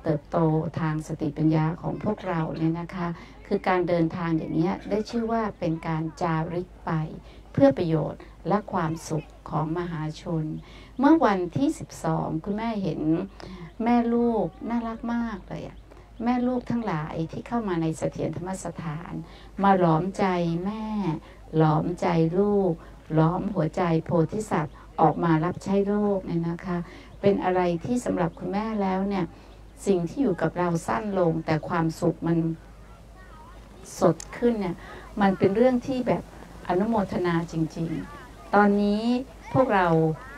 เติบโตทางสติปัญญาของพวกเราเนี่ยนะคะคือการเดินทางอย่างนี้ได้ชื่อว่าเป็นการจาริกไปเพื่อประโยชน์และความสุขของมหาชนเมื่อวันที่12คุณแม่เห็นแม่ลูกน่ารักมากเลยอะแม่ลูกทั้งหลายที่เข้ามาในเสถียรธรรมสถานมาหลอมใจแม่หลอมใจลูกล้อมหัวใจโพธิสัตว์ออกมารับใช้โลกเนี่ยนะคะเป็นอะไรที่สำหรับคุณแม่แล้วเนี่ยสิ่งที่อยู่กับเราสั้นลงแต่ความสุขมันสดขึ้นเนี่ยมันเป็นเรื่องที่แบบอนุโมทนาจริงๆตอนนี้พวกเรา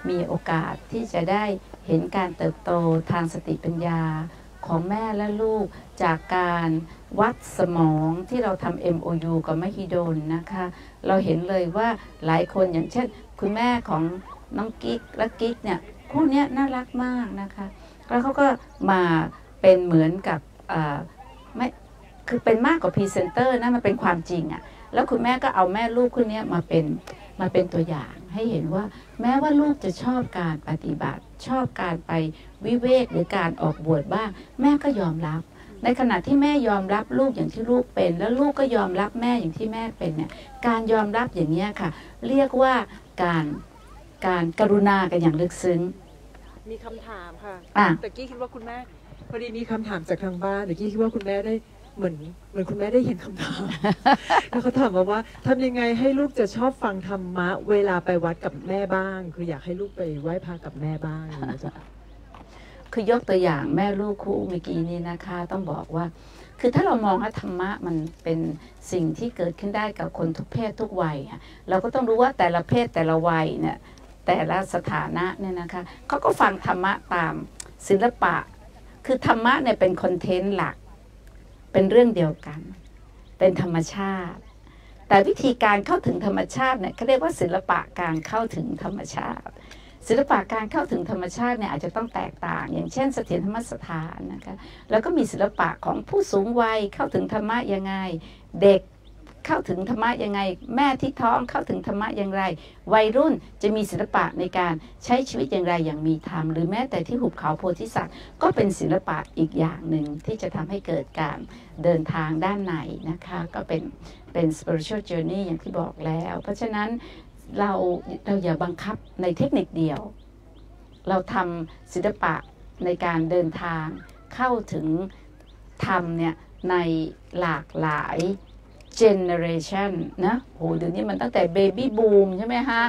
มีโอกาสที่จะได้เห็นการเติบโตทางสติปัญญาของแม่และลูกจากการวัดสมองที่เราทำ MOU กับมหิดลนะคะเราเห็นเลยว่าหลายคนอย่างเช่นคุณแม่ของน้องกิ๊กและกิ๊กเนี่ยคู่นี้น่ารักมากนะคะแล้วเขาก็มาเป็นเหมือนกับไม่คือเป็นมากกว่าพรีเซนเตอร์นะมันเป็นความจริงอะแล้วคุณแม่ก็เอาแม่ลูกคู่นี้มาเป็นตัวอย่างให้เห็นว่าแม้ว่าลูกจะชอบการปฏิบัติชอบการไปวิเวกหรือการออกบวชบ้างแม่ก็ยอมรับในขณะที่แม่ยอมรับลูกอย่างที่ลูกเป็นแล้วลูกก็ยอมรับแม่อย่างที่แม่เป็นเนี่ยการยอมรับอย่างนี้ค่ะเรียกว่าการกรุณากันอย่างลึกซึ้งมีคำถามค่ะแต่กี้คิดว่าคุณแม่พอดีมีคำถามจากทางบ้านแต่กี้คิดว่าคุณแม่ได้เหมือนคุณแม่ได้เห็นคำถามแล้วเขาถามมาว่าทำยังไงให้ลูกจะชอบฟังธรรมะเวลาไปวัดกับแม่บ้างคืออยากให้ลูกไปไหว้พระกับแม่บ้าง คือยกตัวอย่างแม่ลูกคู่เมื่อกี้นี้นะคะต้องบอกว่าคือถ้าเรามองว่าธรรมะมันเป็นสิ่งที่เกิดขึ้นได้กับคนทุกเพศทุกวัยเราก็ต้องรู้ว่าแต่ละเพศแต่ละวัยเนี่ยแต่ละสถานะเนี่ยนะคะเขาก็ฟังธรรมะตามศิลปะคือธรรมะเนี่ยเป็นคอนเทนต์หลักเป็นเรื่องเดียวกันเป็นธรรมชาติแต่วิธีการเข้าถึงธรรมชาติเนี่ยเขาเรียกว่าศิลปะการเข้าถึงธรรมชาติศิลปะการเข้าถึงธรรมชาติเนี่ยอาจจะต้องแตกต่างอย่างเช่นเสถียรธรรมสถานนะคะแล้วก็มีศิลปะของผู้สูงวัยเข้าถึงธรรมะยังไงเด็กเข้าถึงธรรมะยังไงแม่ที่ท้องเข้าถึงธรรมะอย่างไรวัยรุ่นจะมีศิลปะในการใช้ชีวิตอย่างไรอย่างมีธรรมหรือแม้แต่ที่หุบเขาโพธิสัตว์ก็เป็นศิลปะอีกอย่างหนึ่งที่จะทำให้เกิดการเดินทางด้านในนะคะก็เป็น spiritual journey อย่างที่บอกแล้วเพราะฉะนั้นเราอย่าบังคับในเทคนิคเดียวเราทำศิลปะในการเดินทางเข้าถึงธรรมเนี่ยในหลากหลายgeneration นะโหเดี๋ยวนี้มันตั้งแต่เบบี้บูมใช่ไหมฮะ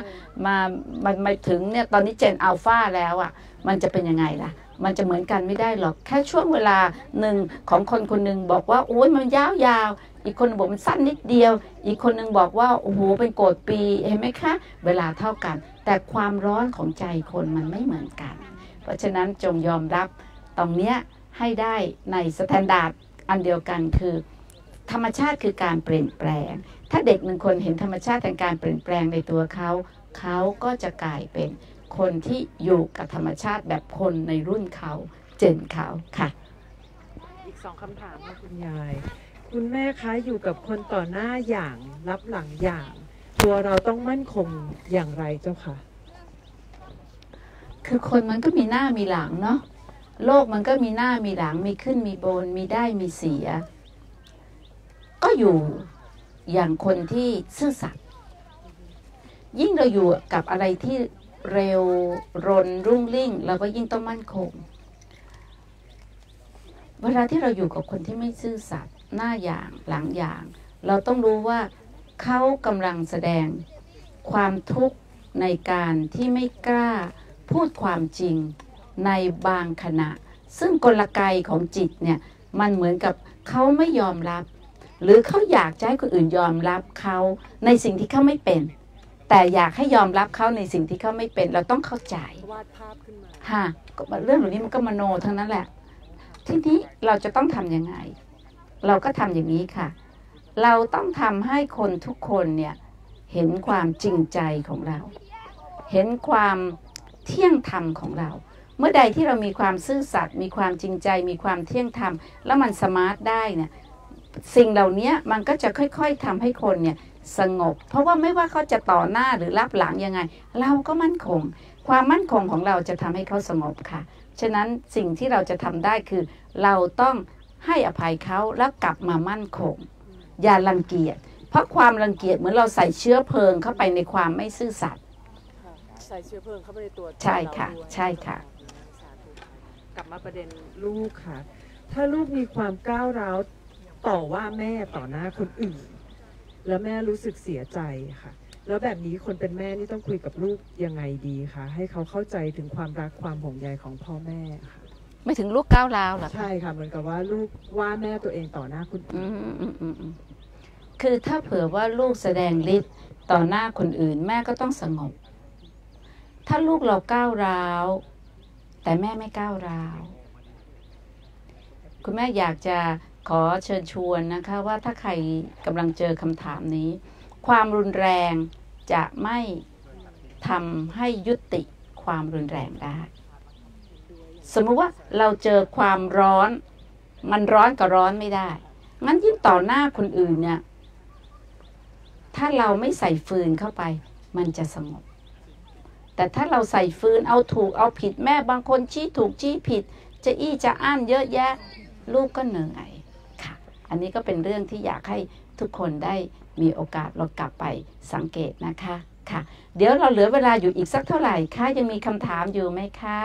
มาถึงเนี่ยตอนนี้เจนอัลฟาแล้วอ่ะมันจะเป็นยังไงล่ะมันจะเหมือนกันไม่ได้หรอกแค่ช่วงเวลาหนึ่งของคนคนหนึ่งบอกว่าโอ้ยมันยาวๆอีกคนบอกมันสั้นนิดเดียวอีกคนหนึ่งบอกว่าโอ้โหเป็นโกดปีเห็นไหมคะเวลาเท่ากันแต่ความร้อนของใจคนมันไม่เหมือนกันเพราะฉะนั้นจงยอมรับตรงเนี้ยให้ได้ในสแตนดาร์ดอันเดียวกันคือธรรมชาติคือการเปลี่ยนแปลงถ้าเด็กหนึ่งคนเห็นธรรมชาติแห่งการเปลี่ยนแปลงในตัวเขาก็จะกลายเป็นคนที่อยู่กับธรรมชาติแบบคนในรุ่นเขาเจนเขาค่ะอีกสองคำถามค่ะคุณยายคุณแม่คะอยู่กับคนต่อหน้าอย่างรับหลังอย่างตัวเราต้องมั่นคงอย่างไรเจ้าค่ะคือคนมันก็มีหน้ามีหลังเนาะโลกมันก็มีหน้ามีหลังมีขึ้นมีบนมีได้มีเสียก็อยู่อย่างคนที่ซื่อสัตย์ยิ่งเราอยู่กับอะไรที่เร็วรนรุ่งริ่งเราก็ยิ่งต้องมั่นคงเวลาที่เราอยู่กับคนที่ไม่ซื่อสัตย์หน้าอย่างหลังอย่างเราต้องรู้ว่าเขากำลังแสดงความทุกข์ในการที่ไม่กล้าพูดความจริงในบางขณะซึ่งกลไกของจิตเนี่ยมันเหมือนกับเขาไม่ยอมรับหรือเขาอยากจะให้คนอื่นยอมรับเขาในสิ่งที่เขาไม่เป็นแต่อยากให้ยอมรับเขาในสิ่งที่เขาไม่เป็นเราต้องเข้าใจวาดภาพขึ้นมาค่ะเรื่องเหล่านี้มันก็มโนทั้งนั้นแหละทีนี้เราจะต้องทำยังไงเราก็ทำอย่างนี้ค่ะเราต้องทำให้คนทุกคนเนี่ยเห็นความจริงใจของเราเห็นความเที่ยงธรรมของเราเมื่อใดที่เรามีความซื่อสัตย์มีความจริงใจมีความเที่ยงธรรมแล้วมันสมาร์ทได้เนี่ยสิ่งเหล่านี้มันก็จะค่อยๆทำให้คนเนี่ยสงบเพราะว่าไม่ว่าเขาจะต่อหน้าหรือรับหลังยังไงเราก็มั่นคงความมั่นคงของเราจะทำให้เขาสงบค่ะฉะนั้นสิ่งที่เราจะทำได้คือเราต้องให้อภัยเขาแล้วกลับมามั่นคงอย่ารังเกียจเพราะความรังเกียจเหมือนเราใส่เชื้อเพลิงเข้าไปในความไม่ซื่อสัตย์ใส่เชื้อเพลิงเข้าไปในตัวใช่ค่ะใช่ค่ะกลับมาประเด็นลูกค่ะถ้าลูกมีความก้าวร้าวต่อว่าแม่ต่อหน้าคนอื่นแล้วแม่รู้สึกเสียใจค่ะแล้วแบบนี้คนเป็นแม่นี่ต้องคุยกับลูกยังไงดีคะให้เขาเข้าใจถึงความรักความห่วงใยของพ่อแม่ค่ะไม่ถึงลูกก้าวร้าวหรอใช่ค่ะเหมือนกับว่าลูกว่าแม่ตัวเองต่อหน้าคนอื่นคือถ้าเผื่อว่าลูกแสดงฤทธิ์ต่อหน้าคนอื่นแม่ก็ต้องสงบถ้าลูกเราก้าวร้าวแต่แม่ไม่ก้าวร้าวคุณแม่อยากจะขอเชิญชวนนะคะว่าถ้าใครกำลังเจอคำถามนี้ความรุนแรงจะไม่ทำให้ยุติความรุนแรงได้สมมติว่าเราเจอความร้อนมันร้อนกับร้อนไม่ได้งั้นยิ่งต่อหน้าคนอื่นเนี่ยถ้าเราไม่ใส่ฟืนเข้าไปมันจะสงบแต่ถ้าเราใส่ฟืนเอาถูกเอาผิดแม่บางคนชี้ถูกชี้ผิดจะอี้จะอ้านเยอะแยะลูกก็เหนื่อยค่ะอันนี้ก็เป็นเรื่องที่อยากให้ทุกคนได้มีโอกาสเรากลับไปสังเกตนะคะค่ะเดี๋ยวเราเหลือเวลาอยู่อีกสักเท่าไหร่คะยังมีคำถามอยู่ไหมคะ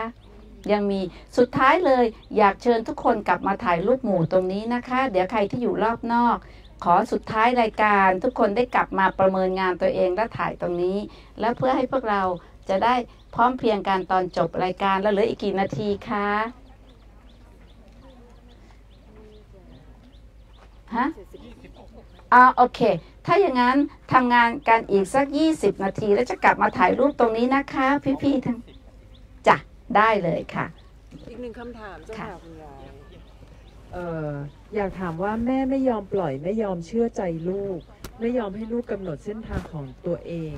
ยังมีสุดท้ายเลยอยากเชิญทุกคนกลับมาถ่ายรูปหมู่ตรงนี้นะคะเดี๋ยวใครที่อยู่รอบนอกขอสุดท้ายรายการทุกคนได้กลับมาประเมินงานตัวเองและถ่ายตรงนี้แล้วเพื่อให้พวกเราจะได้พร้อมเพรียงกันตอนจบรายการแล้วเหลืออีกกี่นาทีคะ โอเคถ้าอย่างนั้นทำงานกันอีกสัก20นาทีแล้วจะกลับมาถ่ายรูปตรงนี้นะคะพี่ๆทั้งจ้ะได้เลยค่ะอีกหนึ่งคำถามเจ้าค่ะคุณยายอยากถามว่าแม่ไม่ยอมปล่อยไม่ยอมเชื่อใจลูกไม่ยอมให้ลูกกำหนดเส้นทางของตัวเอง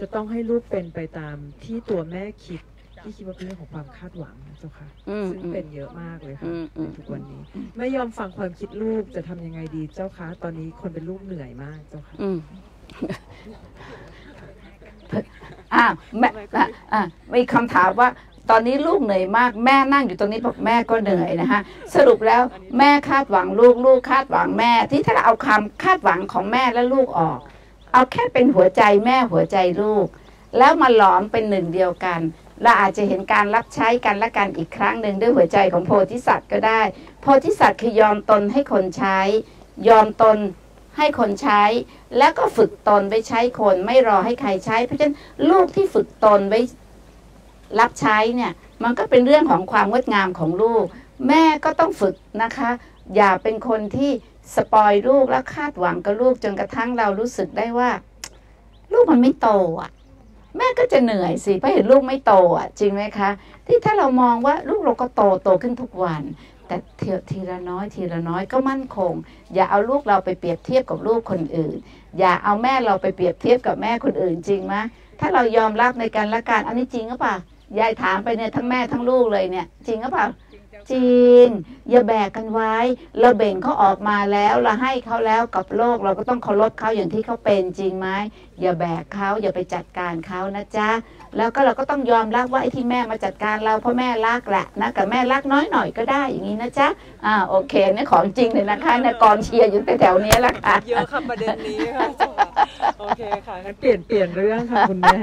จะต้องให้ลูกเป็นไปตามที่ตัวแม่คิดที่คิดว่าเป็นเรื่องของความคาดหวังนะเจ้าค่ะซึ่งเป็นเยอะมากเลยค่ะในทุกวันนี้ไม่ยอมฟังความคิดลูกจะทำยังไงดีเจ้าค่ะตอนนี้คนเป็นลูกเหนื่อยมากเจ้าค่ะมีคำถามว่าตอนนี้ลูกเหนื่อยมากแม่นั่งอยู่ตรงนี้บอกแม่ก็เหนื่อยนะคะสรุปแล้วแม่คาดหวังลูกลูกคาดหวังแม่ที่ถ้าเอาความคาดหวังของแม่และลูกออกเอาแค่เป็นหัวใจแม่หัวใจลูกแล้วมาหลอมเป็นหนึ่งเดียวกันเราอาจจะเห็นการรับใช้กันและกันอีกครั้งหนึ่งด้วยหัวใจของโพธิสัตว์ก็ได้โพธิสัตว์คือยอมตนให้คนใช้ยอมตนให้คนใช้แล้วก็ฝึกตนไว้ใช้คนไม่รอให้ใครใช้เพราะฉะนั้นลูกที่ฝึกตนไว้รับใช้เนี่ยมันก็เป็นเรื่องของความงดงามของลูกแม่ก็ต้องฝึกนะคะอย่าเป็นคนที่สปอยลูกและคาดหวังกับลูกจนกระทั่งเรารู้สึกได้ว่าลูกมันไม่โตอ่ะแม่ก็จะเหนื่อยสิเพราะเห็นลูกไม่โตอ่ะจริงไหมคะที่ถ้าเรามองว่าลูกเราก็โตขึ้นทุกวันแต่ทีละน้อยทีละน้อยก็มั่นคงอย่าเอาลูกเราไปเปรียบเทียบกับลูกคนอื่นอย่าเอาแม่เราไปเปรียบเทียบกับแม่คนอื่นจริงไหมถ้าเรายอมรับในกันและกันอันนี้จริงหรือเปล่ายายถามไปเนี่ยทั้งแม่ทั้งลูกเลยเนี่ยจริงหรือเปล่าจริงอย่าแบกกันไว้เราเบ่งเขาออกมาแล้วเราให้เขาแล้วกับโลกเราก็ต้องเคารพเขาอย่างที่เขาเป็นจริงไหมอย่าแบกเขาอย่าไปจัดการเขานะจ๊ะแล้วก็เราก็ต้องยอมรับว่าไอ้ที่แม่มาจัดการเราเพราะแม่รักแหละนะกับแม่รักน้อยหน่อยก็ได้อย่างนี้นะจ๊ะโอเคนี่ของจริงเลยนะคะนะกองเชียร์อยู่แถวนี้ละค่ะเยอะค่ะประเด็นนี้ค่ะโอเคค่ะงั้นเปลี่ยนเรื่องค่ะคุณแม่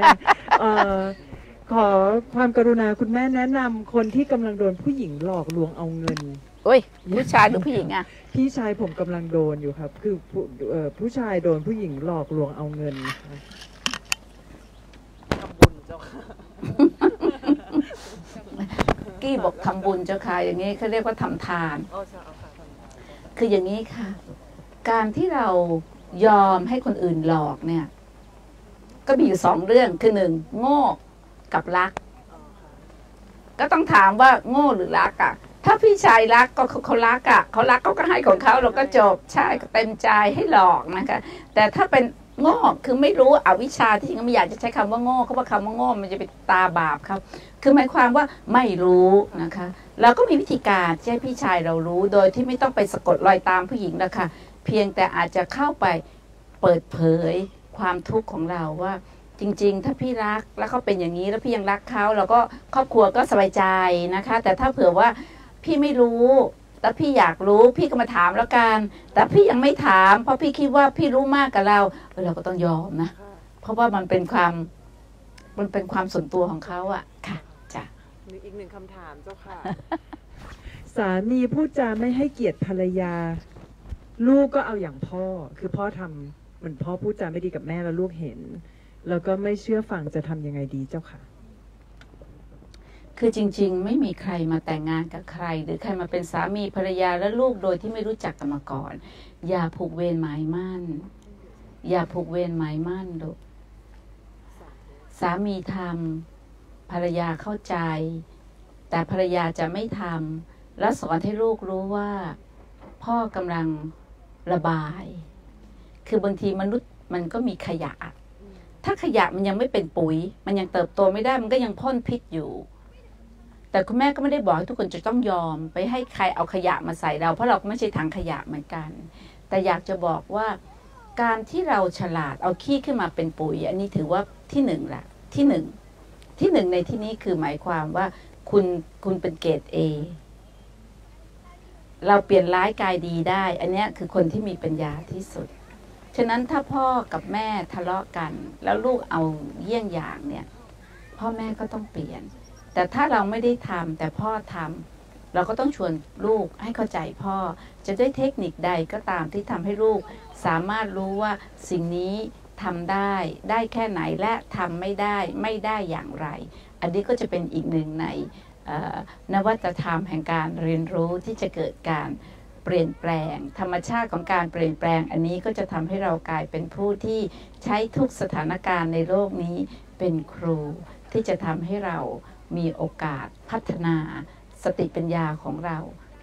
ขอความกรุณาคุณแม่แนะนำคนที่กำลังโดนผู้หญิงหลอกลวงเอาเงินโอ้ยผู้ชายหรือผู้หญิงอะพี่ชายผมกำลังโดนอยู่ครับคือผู้ชายโดนผู้หญิงหลอกลวงเอาเงินทำบุญเจ้าค่ะกี้บอกทำบุญเจ้าค่ะอย่างนี้เขาเรียกว่าทำทานคืออย่างนี้ค่ะการที่เรายอมให้คนอื่นหลอกเนี่ยก็มีอยู่สองเรื่องคือหนึ่งโง่กับรักก็ต้องถามว่าโง่หรือรักอ่ะถ้าพี่ชายรักก็เขารักอ่ะเขารักก็ให้ของเขาเราก็จบใช่เต็มใจให้หลอกนะคะแต่ถ้าเป็นโง่คือไม่รู้อวิชชาที่จริงไม่อยากจะใช้คำว่าโง่เขาบอกคำว่าโง่มันจะเป็นตาบาปเขาคือหมายความว่าไม่รู้นะคะเราก็มีวิธีการที่ให้พี่ชายเรารู้โดยที่ไม่ต้องไปสะกดรอยตามผู้หญิงนะคะเพียงแต่อาจจะเข้าไปเปิดเผยความทุกข์ของเราว่าจริงๆถ้าพี่รักแล้วเขาเป็นอย่างนี้แล้วพี่ยังรักเขาเราก็ครอบครัวก็สบายใจนะคะแต่ถ้าเผื่อว่าพี่ไม่รู้แล้วพี่อยากรู้พี่ก็มาถามแล้วกันแต่พี่ยังไม่ถามเพราะพี่คิดว่าพี่รู้มากกับเราเราก็ต้องยอมนะเพราะว่ามันเป็นความส่วนตัวของเขาอะค่ะจ้ะอีกหนึ่งคำถามเจ้าค่ะสามีพูดจาไม่ให้เกียรติภรรยาลูกก็เอาอย่างพ่อคือพ่อทำเหมือนพ่อพูดจาไม่ดีกับแม่แล้วลูกเห็นแล้วก็ไม่เชื่อฟังจะทำยังไงดีเจ้าค่ะคือจริงๆไม่มีใครมาแต่งงานกับใครหรือใครมาเป็นสามีภรรยาและลูกโดยที่ไม่รู้จักกันมาก่อนอย่าผูกเวรหมายมั่นอย่าผูกเวรหมายมั่นลูกสามีทำภรรยาเข้าใจแต่ภรรยาจะไม่ทำและสอนให้ลูกรู้ว่าพ่อกำลังระบายคือบางทีมนุษย์มันก็มีขยะถ้าขยะมันยังไม่เป็นปุ๋ยมันยังเติบโตไม่ได้มันก็ยังพ่นพิษอยู่แต่คุณแม่ก็ไม่ได้บอกให้ทุกคนจะต้องยอมไปให้ใครเอาขยะมาใส่เราเพราะเราก็ไม่ใช่ถังขยะเหมือนกันแต่อยากจะบอกว่าการที่เราฉลาดเอาขี้ขึ้นมาเป็นปุ๋ยอันนี้ถือว่าที่หนึ่งละที่หนึ่งในที่นี้คือหมายความว่าคุณเป็นเกรด A เราเปลี่ยนร้ายกายดีได้อันนี้คือคนที่มีปัญญาที่สุดฉะนั้นถ้าพ่อกับแม่ทะเลาะกันแล้วลูกเอาเยี่ยงอย่างเนี่ยพ่อแม่ก็ต้องเปลี่ยนแต่ถ้าเราไม่ได้ทำแต่พ่อทำเราก็ต้องชวนลูกให้เข้าใจพ่อจะด้วยเทคนิคใดก็ตามที่ทำให้ลูกสามารถรู้ว่าสิ่งนี้ทำได้แค่ไหนและทำไม่ได้อย่างไรอันนี้ก็จะเป็นอีกหนึ่งในนวัตกรรมแห่งการเรียนรู้ที่จะเกิดการ ปลี่ยนแปลงธรรมชาติของการเปลี่ยนแปลงอันนี้ก็จะทำให้เรากลายเป็นผู้ที่ใช้ทุกสถานการณ์ในโลกนี้เป็นครูที่จะทำให้เรามีโอกาสพัฒนาสติปัญญาของเรา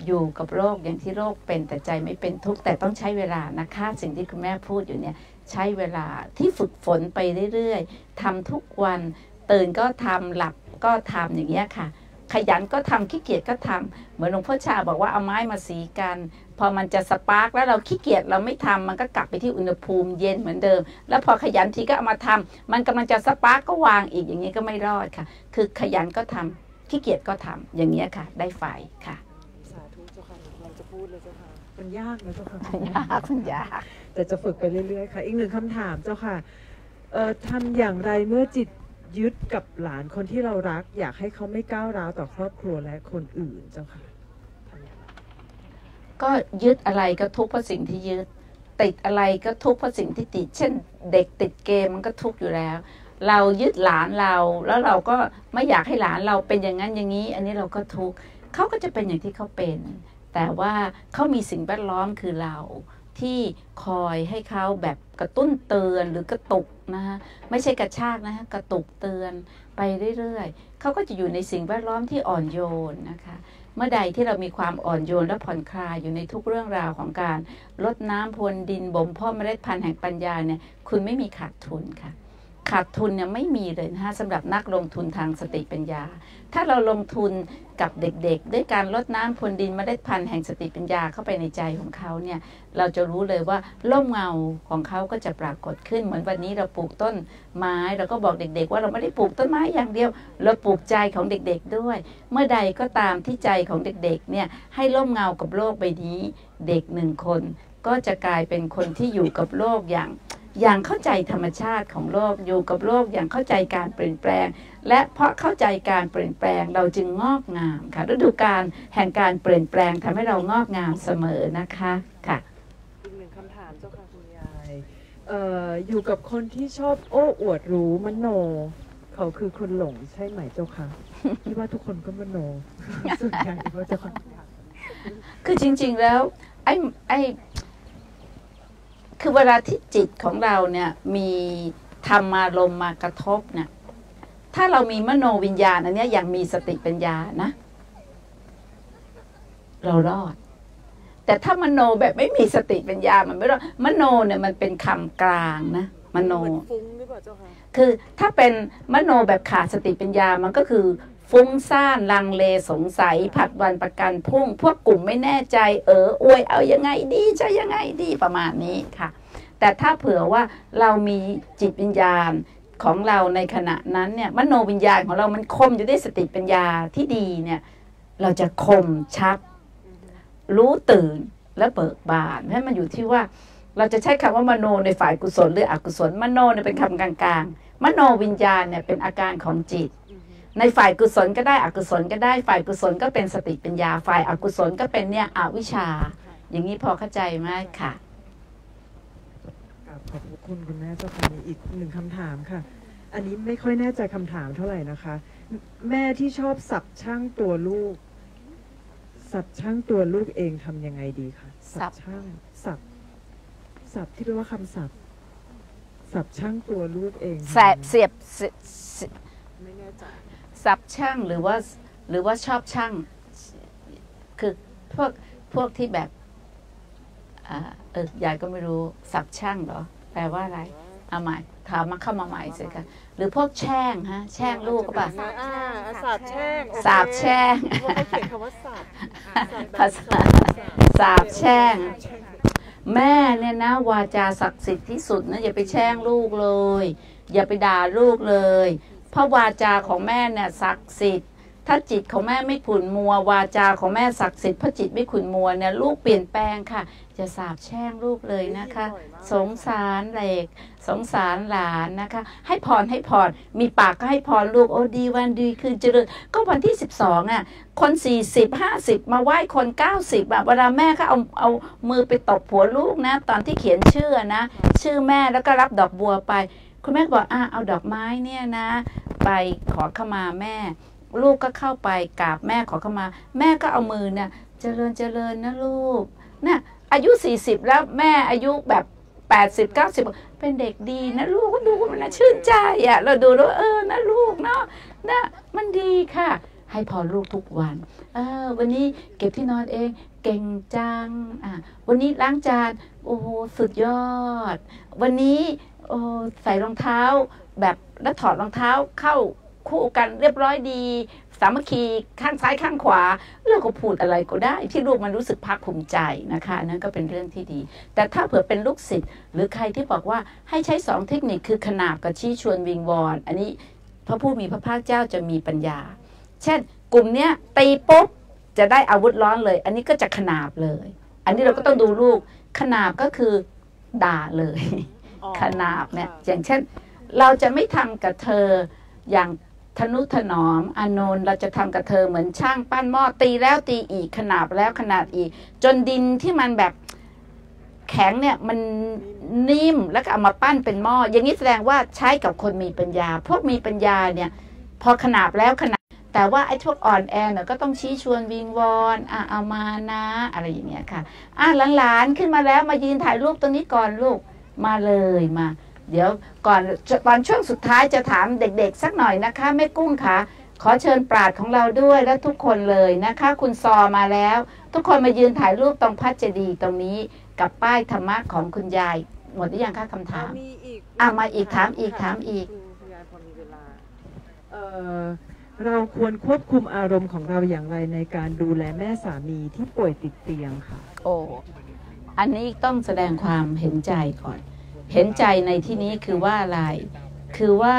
อยู่กับโรคอย่างที่โรคเป็นแต่ใจไม่เป็นทุกข์แต่ต้องใช้เวลานะคะสิ่งที่คุณแม่พูดอยู่เนี่ยใช้เวลาที่ฝึกฝนไปเรื่อยๆทำทุกวันตื่นก็ทำหลับก็ทำอย่างเงี้ยค่ะขยันก็ทำขี้เกียจก็ทำเหมือนหลวงพ่อชาบอกว่าเอาไม้มาสีกันพอมันจะสปาร์กแล้วเราขี้เกียจเราไม่ทำมันก็กลับไปที่อุณหภูมิเย็นเหมือนเดิมแล้วพอขยันทีก็เอามาทำมันกำลังจะสปาร์กก็วางอีกอย่างนี้ก็ไม่รอดค่ะคือขยันก็ทำขี้เกียจก็ทำอย่างเงี้ยค่ะได้ไฟค่ะสาธุเจ้าค่ะเราจะพูดเลยเจ้าค่ะมันยากนะเจ้าค่ะมันยากแต่จะฝึกไปเรื่อยๆค่ะอีกหนึ่งคำถามเจ้าค่ะทำอย่างไรเมื่อจิตยึดกับหลานคนที่เรารักอยากให้เขาไม่ก้าวร้าวต่อครอบครัวและคนอื่นเจ้าค่ะก็ยึดอะไรก็ทุกข์เพราะสิ่งที่ยึดติดอะไรก็ทุกข์เพราะสิ่งที่ติดเช่นเด็กติดเกมมันก็ทุกข์อยู่แล้วเรายึดหลานเราแล้วเราก็ไม่อยากให้หลานเราเป็นอย่างนั้นอย่างนี้อันนี้เราก็ทุกข์เขาก็จะเป็นอย่างที่เขาเป็นแต่ว่าเขามีสิ่งแวดล้อมคือเราที่คอยให้เขาแบบกระตุ้นเตือนหรือกระตุกนะคะไม่ใช่กระชากนะคะกระตุกเตือนไปเรื่อยๆเขาก็จะอยู่ในสิ่งแวดล้อมที่อ่อนโยนนะคะเมื่อใดที่เรามีความอ่อนโยนและผ่อนคลายอยู่ในทุกเรื่องราวของการรดน้ำพรวนดินบ่มเพาะเมล็ดพันธุ์แห่งปัญญาเนี่ยคุณไม่มีขาดทุนค่ะขาดทุนเนี่ยไม่มีเลยนะคะสำหรับนักลงทุนทางสติปัญญาถ้าเราลงทุนกับเด็กๆด้วยการรดน้ำพรวนดินเมล็ดพันธุ์แห่งสติปัญญาเข้าไปในใจของเขาเนี่ยเราจะรู้เลยว่าร่มเงาของเขาก็จะปรากฏขึ้นเหมือนวันนี้เราปลูกต้นไม้เราก็บอกเด็กๆว่าเราไม่ได้ปลูกต้นไม้อย่างเดียวเราปลูกใจของเด็กๆด้วยเมื่อใดก็ตามที่ใจของเด็กๆเนี่ยให้ร่มเงากับโลกใบนี้เด็กหนึ่งคนก็จะกลายเป็นคนที่อยู่กับโลกอย่างเข้าใจธรรมชาติของโลกอยู่กับโลกอย่างเข้าใจการเปลี่ยนแปลงและเพราะเข้าใจการเปลี่ยนแปลงเราจึงงอกงามค่ะฤดูกาลแห่งการเปลี่ยนแปลงทำให้เรางอกงามเสมอนะคะค่ะอีกหนึ่งคำถามเจ้าค่ะคุณยายอยู่กับคนที่ชอบโอ้อวดรู้มโนเขาคือคนหลงใช่ไหมเจ้าค่ะที่ว่าทุกคนก็มโนส่วนใหญ่ก็เจ้าค่ะคือจริงๆแล้วคือเวลาที่จิตของเราเนี่ยมีธรรมารมณ์มากระทบเนี่ยถ้าเรามีมโนวิญญาณอันนี้อย่างมีสติปัญญานะเรารอดแต่ถ้ามโนแบบไม่มีสติปัญญามันไม่รอดมโนเนี่ยมันเป็นคำกลางนะมโนคือถ้าเป็นมโนแบบขาดสติปัญญามันก็คือฟุ้งซ่านลังเลสงสัยผัดวันประกันพุ่งพวกกลุ่มไม่แน่ใจอวยเอายังไงดีจะยังไงดีประมาณนี้ค่ะแต่ถ้าเผื่อว่าเรามีจิตวิญญาณของเราในขณะนั้นเนี่ยมโนวิญญาณของเรามันคมอยู่ด้วยสติปัญญาที่ดีเนี่ยเราจะคมชัดรู้ตื่นและเบิกบานให้มันอยู่ที่ว่าเราจะใช้คำว่ามโนในฝ่ายกุศลหรืออกุศลมโนเนี่ยเป็นคำกลางๆมโนวิญญาณเนี่ยเป็นอาการของจิตในฝ่ายกุศลก็ได้อกุศลก็ได้ฝ่ายกุศลก็เป็นสติปัญญาฝ่ายอกุศลก็เป็นเนี่ยอวิชชาอย่างนี้พอเข้าใจไหมค่ะขอบคุณคุณแม่เจ้าค่ะมีอีกหนึ่งคำถามค่ะอันนี้ไม่ค่อยแน่ใจคำถามเท่าไหร่นะคะแม่ที่ชอบสับช่างตัวลูกสับช่างตัวลูกเองทำยังไงดีคะสับช่างสับที่แปลว่าคำสับสับช่างตัวลูกเองแสบเสียบไม่แน่ใจสับช่างหรือว่าชอบช่างคือพวกที่แบบยายก็ไม่รู้สับช่างเหรอแปลว่าอะไรเอาใหม่ถามมาเข้ามาใหม่สิค่ะหรือพวกแช่งฮะแช่งลูกก็แบบสับแช่งสับแช่งเขียนคำว่าสับภาษาสับแช่งแม่เนี่ยนะวาจาศักดิ์สิทธิ์ที่สุดนะอย่าไปแช่งลูกเลยอย่าไปด่าลูกเลยเพราะวาจาของแม่เนี่ยศักดิ์สิทธิ์ถ้าจิตของแม่ไม่ขุ่นมัววาจาของแม่ศักดิ์สิทธิ์เพราะจิตไม่ขุ่นมัวเนี่ยลูกเปลี่ยนแปลงค่ะอย่าสาปแช่งลูกเลยนะคะสงสารเด็กสงสารหลานนะคะให้พรมีปากก็ให้พรลูกโอ้ดีวันดีคืนเจริญก็วันที่12อ่ะคน40 50มาไหว้คน90อ่ะเวลาแม่ก็เอามือไปตบหัวลูกนะตอนที่เขียนชื่อนะชื่อแม่แล้วก็รับดอกบัวไปคุณแม่บอกเอาดอกไม้เนี่ยนะไปขอขมาแม่ลูกก็เข้าไปกราบแม่ขอขมาแม่ก็เอามือเนี่ยเจริญนะลูก เนี่ยอายุ40แล้วแม่อายุแบบ80-90เป็นเด็กดีนะลูกก็ดูมันนะชื่นใจอ่ะเราดูแล้วนะลูกเนาะนะมันดีค่ะให้พอลูกทุกวันวันนี้เก็บที่นอนเองเก่งจังวันนี้ล้างจานโอ้สุดยอดวันนี้โอ้ใส่รองเท้าแบบแล้วถอดรองเท้าเข้าคู่กันเรียบร้อยดีสามัคคีข้างซ้ายข้างขวาเรื่องก็พูดอะไรก็ได้ที่ลูกมันรู้สึกภาคภูมิใจนะคะนั่นก็เป็นเรื่องที่ดีแต่ถ้าเผื่อเป็นลูกศิษย์หรือใครที่บอกว่าให้ใช้2เทคนิคคือขนาบกับชี้ชวนวิงวอนอันนี้พระผู้มีพระภาคเจ้าจะมีปัญญาเช่นกลุ่มเนี้ยตีปุ๊บจะได้อาวุธร้อนเลยอันนี้ก็จะขนาบเลยอันนี้เราก็ต้องดูลูกขนาบก็คือด่าเลยขนาบเนี่ยอย่างเช่นเราจะไม่ทำกับเธออย่างทนุถนอมอนนท์เราจะทำกับเธอเหมือนช่างปั้นหม้อตีแล้วตีอีกขนาบแล้วขนาบอีกจนดินที่มันแบบแข็งเนี่ยมันนิ่มแล้วก็เอามาปั้นเป็นหม้ออย่างนี้แสดงว่าใช้กับคนมีปัญญาพวกมีปัญญาเนี่ยพอขนาบแล้วขนาบแต่ว่าไอ้พวกอ่อนแอเนี่ยก็ต้องชี้ชวนวิงวอนเอามานะอะไรอย่างเงี้ยค่ะหลานๆขึ้นมาแล้วมายืนถ่ายรูปตรงนี้ก่อนลูกมาเลยมาเดี๋ยวก่อนตอนช่วงสุดท้ายจะถามเด็กๆสักหน่อยนะคะแม่กุ้งค่ะขอเชิญปราชญ์ของเราด้วยและทุกคนเลยนะคะคุณซอมาแล้วทุกคนมายืนถ่ายรูปตรงพระเจดีย์ตรงนี้กับป้ายธรรมะของคุณยายหมดหรือยังคะคำถามมีอีกมาอีกถามอีกถามอีกคุณยายพอมีเวลาเราควรควบคุมอารมณ์ของเราอย่างไรในการดูแลแม่สามีที่ป่วยติดเตียงค่ะโอ้อันนี้ต้องแสดงความเห็นใจก่อนเห็นใจในที่นี้คือว่าอะไรคือว่า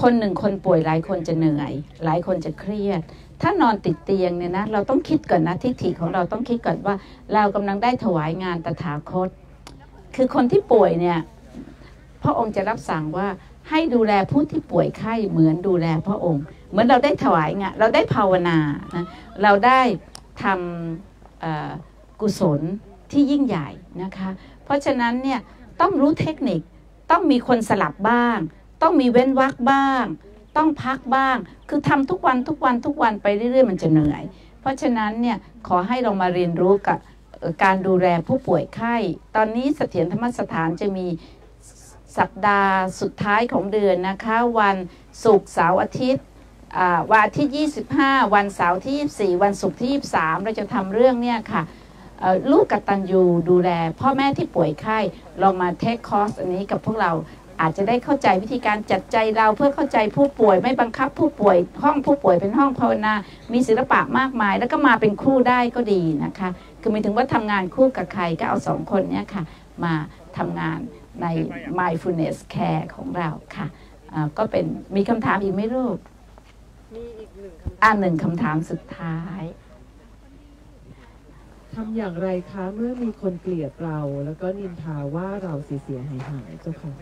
คนหนึ่งคนป่วยหลายคนจะเหนื่อยหลายคนจะเครียดถ้านอนติดเตียงเนี่ยนะเราต้องคิดก่อนนะทิฏฐิของเราต้องคิดก่อนว่าเรากำลังได้ถวายงานตถาคตคือคนที่ป่วยเนี่ยพระองค์จะรับสั่งว่าให้ดูแลผู้ที่ป่วยไข้เหมือนดูแลพระองค์เหมือนเราได้ถวายงานเราได้ภาวนานะเราได้ทำกุศลที่ยิ่งใหญ่นะคะเพราะฉะนั้นเนี่ยต้องรู้เทคนิคต้องมีคนสลับบ้างต้องมีเว้นวรรคบ้างต้องพักบ้างคือทำทุกวันไปเรื่อยๆมันจะเหนื่อยเพราะฉะนั้นเนี่ยขอให้เรามาเรียนรู้กับการดูแลผู้ป่วยไข้ตอนนี้เสถียรธรรมสถานจะมีสัปดาห์สุดท้ายของเดือนนะคะวันศุกร์เสาร์อาทิตย์วันอาทิตย์25วันเสาร์ที่24วันศุกร์ที่23เราจะทำเรื่องเนี่ยค่ะลูกกตัญญูดูแลพ่อแม่ที่ป่วยไข้ลองมาเทคคอร์สอันนี้กับพวกเราอาจจะได้เข้าใจวิธีการจัดใจเราเพื่อเข้าใจผู้ป่วยไม่บังคับผู้ป่วยห้องผู้ป่วยเป็นห้องภาวนามีศิลปะมากมายแล้วก็มาเป็นคู่ได้ก็ดีนะคะคือหมายถึงว่าทำงานคู่กับใครก็เอา2คนเนี้ยค่ะมาทำงานใน mindfulness care ของเราค่ะก็เป็นมีคำถามอีกไหมลูกมีอีกหนึ่งคำถามสุดท้ายทำอย่างไรคะเมื่อมีคนเกลียดเราแล้วก็นินทาว่าเราเสียหายเจ้าค่ะ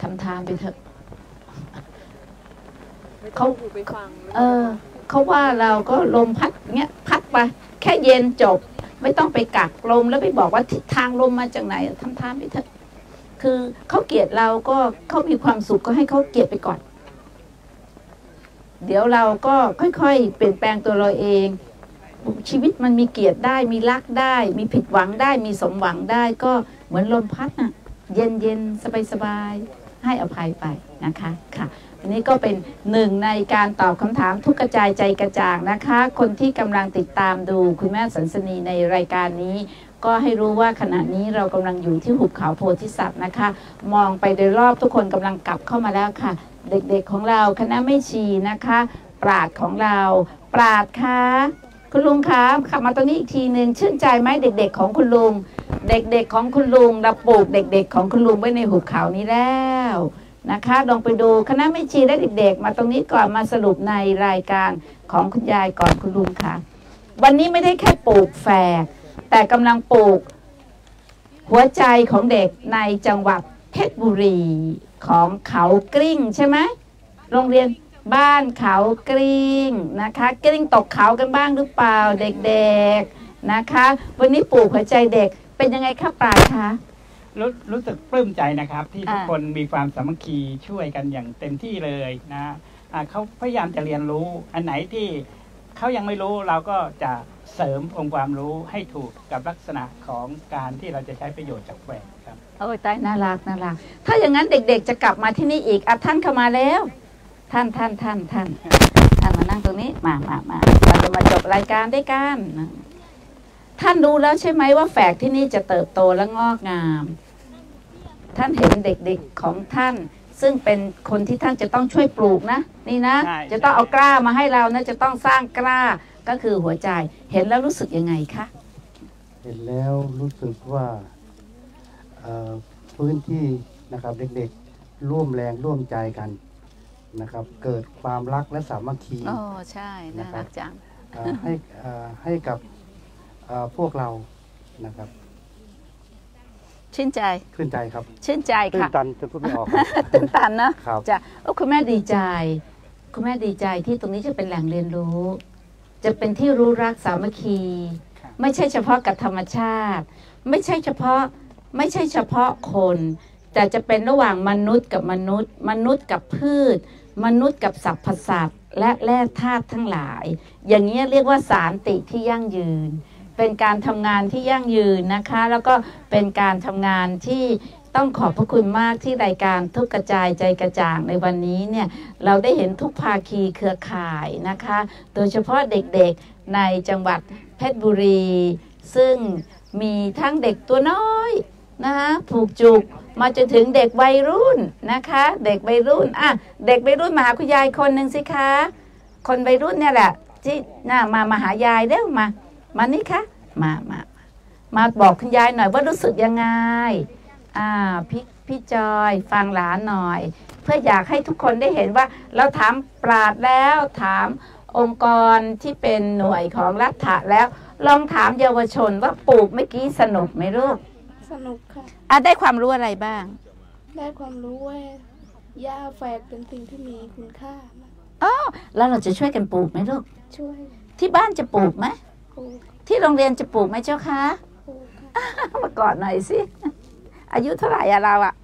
ทำทางไปเถอะเขาเขาว่าเราก็ลมพัดเงี้ยพัดไปแค่เย็นจบไม่ต้องไปกักลมแล้วไปบอกว่าทิศทางลมมาจากไหนทำทางไปเถอะคือเขาเกลียดเราก็เขามีความสุขก็ให้เขาเกลียดไปก่อนเดี๋ยวเราก็ค่อยๆเปลี่ยนแปลงตัวเราเองชีวิตมันมีเกลียดได้มีรักได้มีผิดหวังได้มีสมหวังได้ก็เหมือนลมพัดน่ะเย็นๆสบายๆให้อภัยไปนะคะค่ะอันนี้ก็เป็นหนึ่งในการตอบคำถามทุกกระจายใจกระจ่างนะคะคนที่กำลังติดตามดูคุณแม่สันสนีในรายการนี้ก็ให้รู้ว่าขณะนี้เรากำลังอยู่ที่หุบเขาโพธิสัตว์นะคะมองไปโดยรอบทุกคนกำลังกลับเข้ามาแล้วค่ะเด็กๆของเราคณะแม่ชีนะคะปราชญ์ของเราปราชญ์ค่ะคุณลุงคะขับมาตรงนี้อีกทีหนึ่งชื่นใจไหมเด็กๆของคุณลุงเด็กๆของคุณลุงเราปลูกเด็กๆของคุณลุงไว้ในหุบเขานี้แล้วนะคะลองไปดูคณะแม่ชีและเด็กๆมาตรงนี้ก่อนมาสรุปในรายการของคุณยายก่อนคุณลุงค่ะวันนี้ไม่ได้แค่ปลูกแฝกแต่กำลังปลูกหัวใจของเด็กในจังหวัดเพชรบุรีของเขากลิ้งใช่ไหมโรงเรียนบ้านเขากลิ้งนะคะกลิ้งตกเขากันบ้างหรือเปล่าเด็กๆนะคะวันนี้ปลูกหัวใจเด็กเป็นยังไงคะปราชญ์คะรู้สึกปลื้มใจนะครับที่ทุกคนมีความสามัคคีช่วยกันอย่างเต็มที่เลยนะเขาพยายามจะเรียนรู้อันไหนที่เขายังไม่รู้เราก็จะ เสริมองค์ความรู้ให้ถูกกับลักษณะของการที่เราจะใช้ประโยชน์จากแหวนครับโอ้ยตายน่ารักน่ารักถ้าอย่างนั้นเด็กๆจะกลับมาที่นี่อีกอ่ะท่านเข้ามาแล้วท่านมานั่งตรงนี้มาเราจะมาจบรายการด้วยกันท่านรู้แล้วใช่ไหมว่าแฝกที่นี่จะเติบโตและงอกงามท่านเห็นเด็กๆของท่านซึ่งเป็นคนที่ท่านจะต้องช่วยปลูกนะนี่นะจะต้องเอากล้ามาให้เรานะจะต้องสร้างกล้าก็คือหัวใจเห็นแล้วรู้สึกยังไงคะเห็นแล้วรู้สึกว่าพื้นที่นะครับเด็กๆร่วมแรงร่วมใจกันนะครับเกิดความรักและสามัคคีอ๋อใช่น่ารักจังให้กับพวกเรานะครับชื่นใจชื่นใจครับชื่นใจค่ะตื่นตันจนพูดไม่ออกตื่นตันนะจะคุณแม่ดีใจคุณแม่ดีใจที่ตรงนี้จะเป็นแหล่งเรียนรู้จะเป็นที่รู้รักสามัคคีไม่ใช่เฉพาะกับธรรมชาติไม่ใช่เฉพาะคนแต่จะเป็นระหว่างมนุษย์กับมนุษย์มนุษย์กับพืชมนุษย์กับสรรพสัตว์และแร่ธาตุทั้งหลายอย่างนี้เรียกว่าสันติที่ยั่งยืนเป็นการทำงานที่ยั่งยืนนะคะแล้วก็เป็นการทำงานที่ต้องขอบพระคุณมากที่รายการทุกกระจายใจกระจ่างในวันนี้เนี่ยเราได้เห็นทุกภาคีเครือข่ายนะคะโดยเฉพาะเด็กๆในจังหวัดเพชรบุรีซึ่งมีทั้งเด็กตัวน้อยนะคะผูกจุกมาจนถึงเด็กวัยรุ่นนะคะเด็กวัยรุ่นอ่ะเด็กวัยรุ่นมาหาคุณยายคนหนึ่งสิคะคนวัยรุ่นเนี่ยแหละที่มาหายายเด้อมานี่คะมาบอกคุณยายหน่อยว่ารู้สึกยังไงพี่จอยฟังหลานหน่อยเพื่ออยากให้ทุกคนได้เห็นว่าเราถามปราชญ์แล้วถามองค์กรที่เป็นหน่วยของรัฐะแล้วลองถามเยาวชนว่าปลูกเมื่อกี้สนุกไหมลูกสนุกค่ะได้ความรู้อะไรบ้างได้ความรู้ว่าหญ้าแฝกเป็นสิ่งที่มีคุณค่าอ๋อแล้วเราจะช่วยกันปลูกไหมลูกช่วยที่บ้านจะปลูกไหมที่โรงเรียนจะปลูกไหมเจ้าคะมากอดหน่อยสิอายุเท่าไหร่เราอ่ะ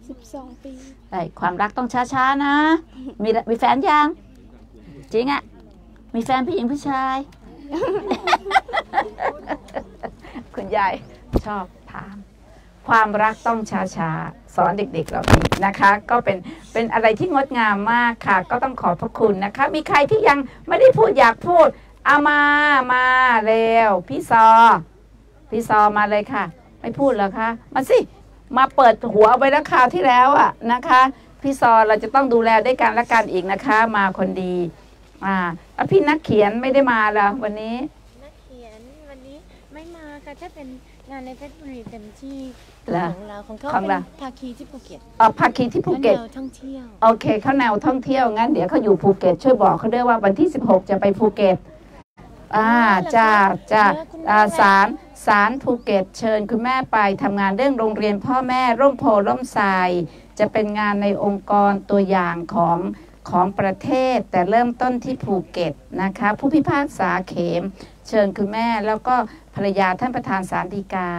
12 ปีใช่ความรักต้องช้าๆนะมีแฟนยังจริงอ่ะมีแฟนผู้หญิงผู้ชายคุณยายชอบถามความรักต้องช้าๆสอนเด็กๆเราอีกนะคะก็เป็นอะไรที่งดงามมากค่ะก็ต้องขอบพระคุณนะคะมีใครที่ยังไม่ได้พูดอยากพูดเอามาเร็วพี่ซอมาเลยค่ะไม่พูดแล้วค่ะมาสิมาเปิดหัวไว้แล้วคราวที่แล้วอ่ะนะคะพี่ซอเราจะต้องดูแลด้วยกันและกันอีกนะคะมาคนดีแล้วพี่นักเขียนไม่ได้มาแล้ววันนี้นักเขียนวันนี้ไม่มาค่ะถ้าเป็นงานในเพชรบุรีเต็มที่ของเราของเขาเป็นภาคีที่ภูเก็ตภาคีที่ภูเก็ตท่องเที่ยวโอเคเขาแนวท่องเที่ยวงั้นเดี๋ยวเขาอยู่ภูเก็ตช่วยบอกเขาด้วยว่าวันที่16จะไปภูเก็ตจ้าศาลภูเก็ตเชิญคุณแม่ไปทำงานเรื่องโรงเรียนพ่อแม่ร่มโพร่มไทรจะเป็นงานในองค์กรตัวอย่างของประเทศแต่เริ่มต้นที่ภูเก็ตนะคะผู้พิพากษาเขมเชิญคุณแม่แล้วก็ภรรยาท่านประธานศาลฎีกา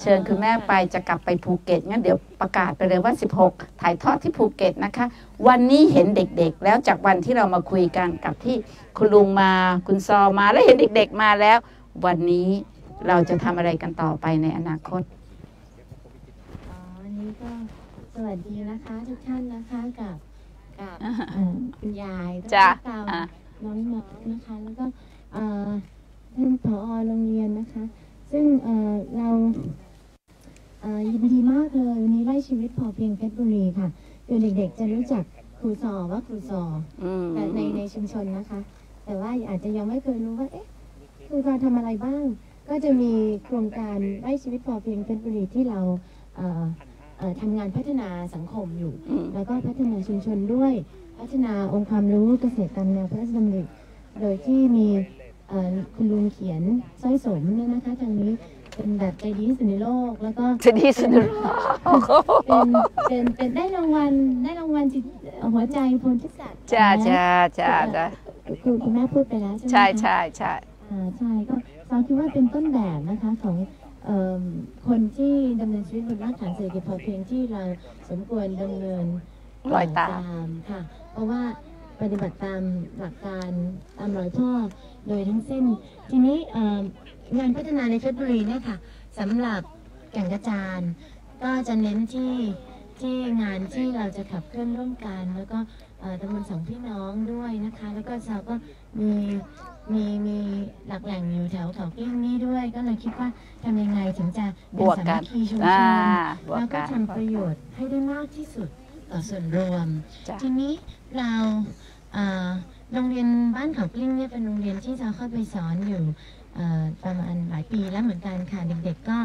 เชิญคุณแม่ไปจะกลับไปภูเก็ตงั้นเดี๋ยวประกาศไปเลยว่า16ถ่ายทอดที่ภูเก็ตนะคะวันนี้เห็นเด็กๆแล้วจากวันที่เรามาคุยกันกับที่คุณลุงมาคุณซอมาแล้วเห็นเด็กๆมาแล้ววันนี้เราจะทำอะไรกันต่อไปในอนาคตวันนี้ก็สวัสดีนะคะทุกท่านนะคะกับคุณยายและเตาน้องๆนะคะแล้วก็ท่านผอ.โรงเรียนนะคะซึ่งเรายินดีมากเลยวันนี้ไร่ชีวิตพอเพียงเพชรบุรีค่ะคือเด็กๆจะรู้จักครูซอว่าครูซอแต่ในชุมชนนะคะแต่ว่าอาจจะยังไม่เคยรู้ว่าเอ๊ะครูซอทำอะไรบ้างก็จะมีโครงการไร่ชีวิตพอเพียงเพชรบุรีที่เราทำงานพัฒนาสังคมอยู่แล้วก็พัฒนาชุมชนด้วยพัฒนาองค์ความรู้เกษตรตามแนวพระราชดำริโดยที่มีคุณลุงเขียนสร้อยสมเนี่ยนะคะทางนี้เป็นแบบใจดีสุดในโลกแล้วก็ใจดีสุดในโลกเป็นได้รางวัลหัวใจพลพิสัตจ้าคือคุณแม่พูดไปแล้วใช่ไหมใช่ก็เราคิดว่าเป็นต้นแบบนะคะของคนที่ดำเนินชีวิตบนรากฐานเศรษฐกิจพอเพียงที่เราสมควรดำเนินรอยตามค่ะเพราะว่าปฏิบัติตามหลักการตามรอยพ่อ โดยทั้งสิ้นทีนี้งานพัฒนาในเพชรบุรีเนี่ยค่ะสำหรับแก่งกระจานก็จะเน้นที่งานที่เราจะขับเคลื่อนร่วมกันแล้วก็ตำบลสองพี่น้องด้วยนะคะแล้วก็เราก็มีหลักแหล่งอยู่แถวเขาเกี้ยงนี่ด้วยก็เลยคิดว่าทำยังไงถึงจะเป็นสามัคคีชุมชนแล้วก็ทำประโยชน์ให้ได้มากที่สุดต่อส่วนรวมทีนี้เราโรงเรียนบ้านเขาเกี้ยงเนี่ยเป็นโรงเรียนที่เราเข้าไปสอนอยู่ประมาณหลายปีแล้วเหมือนกันค่ะเด็กๆก็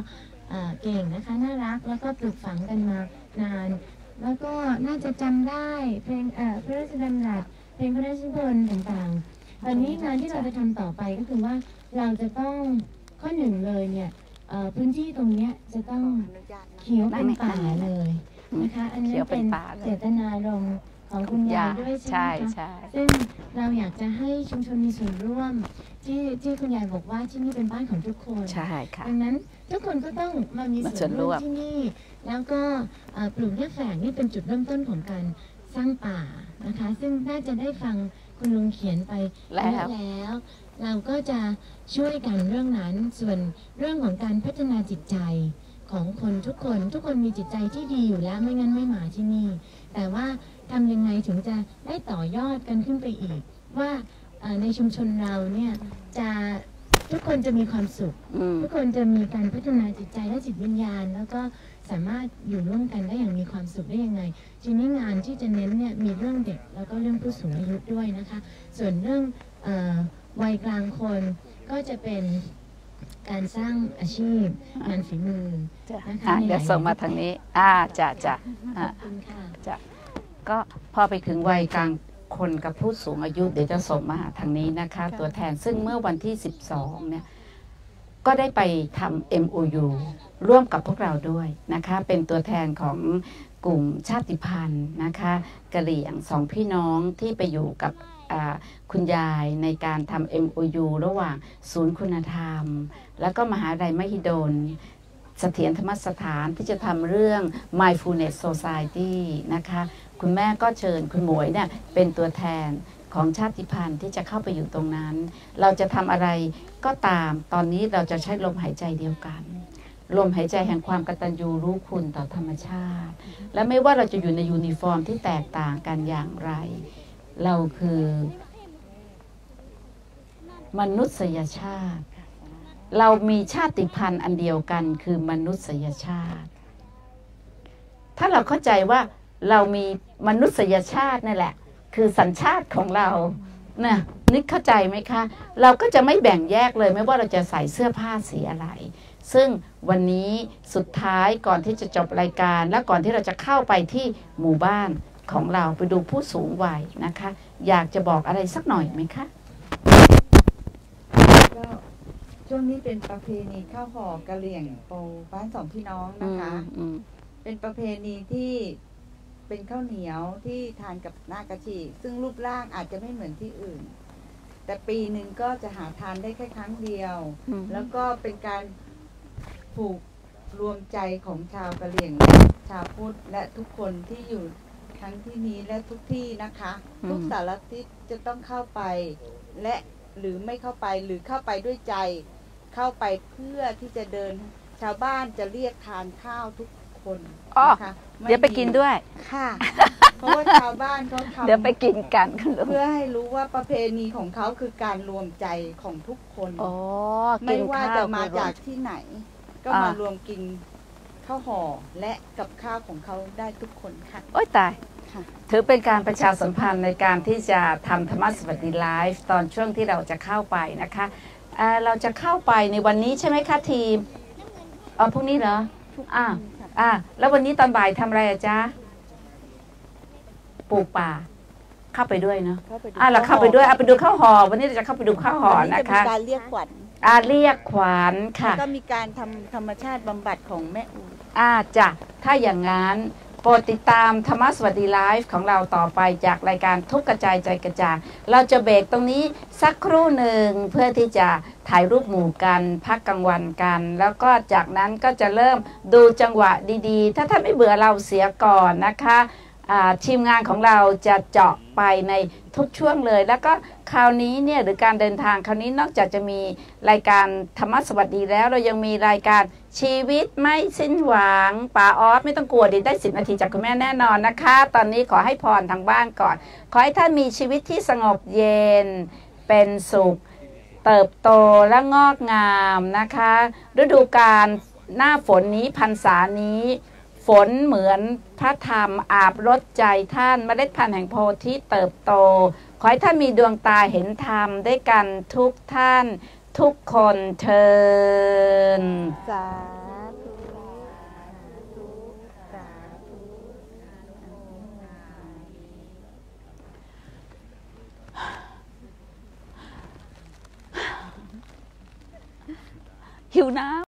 เก่งนะคะน่ารักแล้วก็ปลูกฝังกันมานานแล้วก็น่าจะจำได้เพลงพระราชดำรัสเพลงพระราชนิพนธ์ต่างๆตอนนี้งานที่เราจะทำต่อไปก็คือว่าเราจะต้องข้อหนึ่งเลยเนี่ยพื้นที่ตรงนี้จะต้องเขียวเป็นป่าเลยนะคะอันนี้เป็นเจตนารมณ์ของคุณยายด้วยใช่ไหมคะซึ่งเราอยากจะให้ชุมชนมีส่วนร่วมที่คุณยายบอกว่าที่นี่เป็นบ้านของทุกคนใช่ค่ะดังนั้นทุกคนก็ต้องมามีส่วนร่วมที่นี่แล้วก็ปลูกหญ้าแฝกนี่เป็นจุดเริ่มต้นของการสร้างป่านะคะซึ่งน่าจะได้ฟังคุณลุงเขียนไปแล้วเราก็จะช่วยกันเรื่องนั้นส่วนเรื่องของการพัฒนาจิตใจของคนทุกคนมีจิตใจที่ดีอยู่แล้วไม่งั้นไม่มาที่นี่แต่ว่าทำยังไงถึงจะได้ต่อยอดกันขึ้นไปอีกว่าในชุมชนเราเนี่ยจะทุกคนจะมีความสุขทุกคนจะมีการพัฒนาจิตใจและจิตวิญญาณแล้วก็สามารถอยู่ร่วมกันได้อย่างมีความสุขได้ยังไงทีนี้งานที่จะเน้นเนี่ยมีเรื่องเด็กแล้วก็เรื่องผู้สูงอายุด้วยนะคะส่วนเรื่องวัยกลางคนก็จะเป็นการสร้างอาชีพงานฝีมือนะคะเดี๋ยวส่งมาทางนี้จ้ะก็พอไปถึงวัยกลางคนกับผู้สูงอายุเดี๋ยวจะส่งมาทางนี้นะคะตัวแทนซึ่งเมื่อวันที่12เนี่ยก็ได้ไปทำ MOU ร่วมกับพวกเราด้วยนะคะเป็นตัวแทนของกลุ่มชาติพันธุ์นะคะกะเหรี่ยงสองพี่น้องที่ไปอยู่กับคุณยายในการทำ MOU ระหว่างศูนย์คุณธรรมแล้วก็มหาวิทยาลัยมหิดลเสถียรธรรมสถานที่จะทำเรื่อง Mindfulness Society นะคะคุณแม่ก็เชิญคุณหมวยเนี่ยเป็นตัวแทนของชาติพันธุ์ที่จะเข้าไปอยู่ตรงนั้นเราจะทำอะไรก็ตามตอนนี้เราจะใช้ลมหายใจเดียวกันลมหายใจแห่งความกตัญญูรู้คุณต่อธรรมชาติและไม่ว่าเราจะอยู่ในยูนิฟอร์มที่แตกต่างกันอย่างไรเราคือมนุษยชาติเรามีชาติพันธุ์อันเดียวกันคือมนุษยชาติถ้าเราเข้าใจว่าเรามีมนุษยชาตินั่นแหละคือสัญชาติของเรานะนึกเข้าใจไหมคะเราก็จะไม่แบ่งแยกเลยไม่ว่าเราจะใส่เสื้อผ้าสีอะไรซึ่งวันนี้สุดท้ายก่อนที่จะจบรายการและก่อนที่เราจะเข้าไปที่หมู่บ้านของเราไปดูผู้สูงวัยนะคะอยากจะบอกอะไรสักหน่อยไหมคะก็ช่วงนี้เป็นประเพณีข้าวห่อกะเหรี่ยงโปบ้านสองพี่น้องนะคะเป็นประเพณีที่เป็นข้าวเหนียวที่ทานกับหน้ากะทิซึ่งรูปร่างอาจจะไม่เหมือนที่อื่นแต่ปีหนึ่งก็จะหาทานได้แค่ครั้งเดียวแล้วก็เป็นการผูกรวมใจของชาวกะเหรี่ยงชาวพุทธและทุกคนที่อยู่ทั้งที่นี้และทุกที่นะคะทุกสารทิศจะต้องเข้าไปและหรือไม่เข้าไปหรือเข้าไปด้วยใจเข้าไปเพื่อที่จะเดินชาวบ้านจะเรียกทานข้าวทุกคนนะคะเดี๋ยวไปกินด้วยค่ะเพราะว่าชาวบ้านเขาทำเดี๋ยวไปกินกันเพื่อให้รู้ว่าประเพณีของเขาคือการรวมใจของทุกคนไม่ว่าจะมาจากที่ไหนก็มารวมกินข้าวห่อและกับข้าวของเขาได้ทุกคนค่ะโอ๊ยตายถือเป็นการประชาสัมพันธ์ในการที่จะทำธรรมสวัสดีไลฟ์ตอนช่วงที่เราจะเข้าไปนะคะเราจะเข้าไปในวันนี้ใช่ไหมคะทีมพรุ่งนี้เหรอแล้ววันนี้ตอนบ่ายทำอะไรจ๊ะปลูกป่าเข้าไปด้วยเนาะเราเข้าไปด้วยไปดูข้าวห่อวันนี้เราจะเข้าไปดูข้าวห่อนะคะการเรียกขวัญเรียกขวัญค่ะก็มีการทำธรรมชาติบำบัดของแม่อูจ้ะถ้าอย่างนั้นโปรดติดตามธรรมสวัสดีไลฟ์ของเราต่อไปจากรายการทุกกระจายใจกระจายเราจะเบรกตรงนี้สักครู่หนึ่งเพื่อที่จะถ่ายรูปหมู่กันพักกลางวันกันแล้วก็จากนั้นก็จะเริ่มดูจังหวะดีๆถ้าท่านไม่เบื่อเราเสียก่อนนะคะทีมงานของเราจะเจาะไปในทุกช่วงเลยแล้วก็ คราวนี้เนี่ยหรือการเดินทางคราวนี้นอกจากจะมีรายการธรรมะสวัสดีแล้วเรายังมีรายการชีวิตไม่สิ้นหวังป่าออสไม่ต้องกลัวดิได้10 นาทีจากคุณแม่แน่นอนนะคะตอนนี้ขอให้พรทางบ้านก่อนขอให้ท่านมีชีวิตที่สงบเย็นเป็นสุขเติบโตและงอกงามนะคะฤดูกาลหน้าฝนนี้พรรษานี้ฝนเหมือนพระธรรมอาบรดใจท่านเมล็ดพันธุ์แห่งโพธิเติบโตขอให้ท่านมีดวงตาเห็นธรรมด้วยกันทุกท่านทุกคนเทินสาธุสาธุหิวน้ำ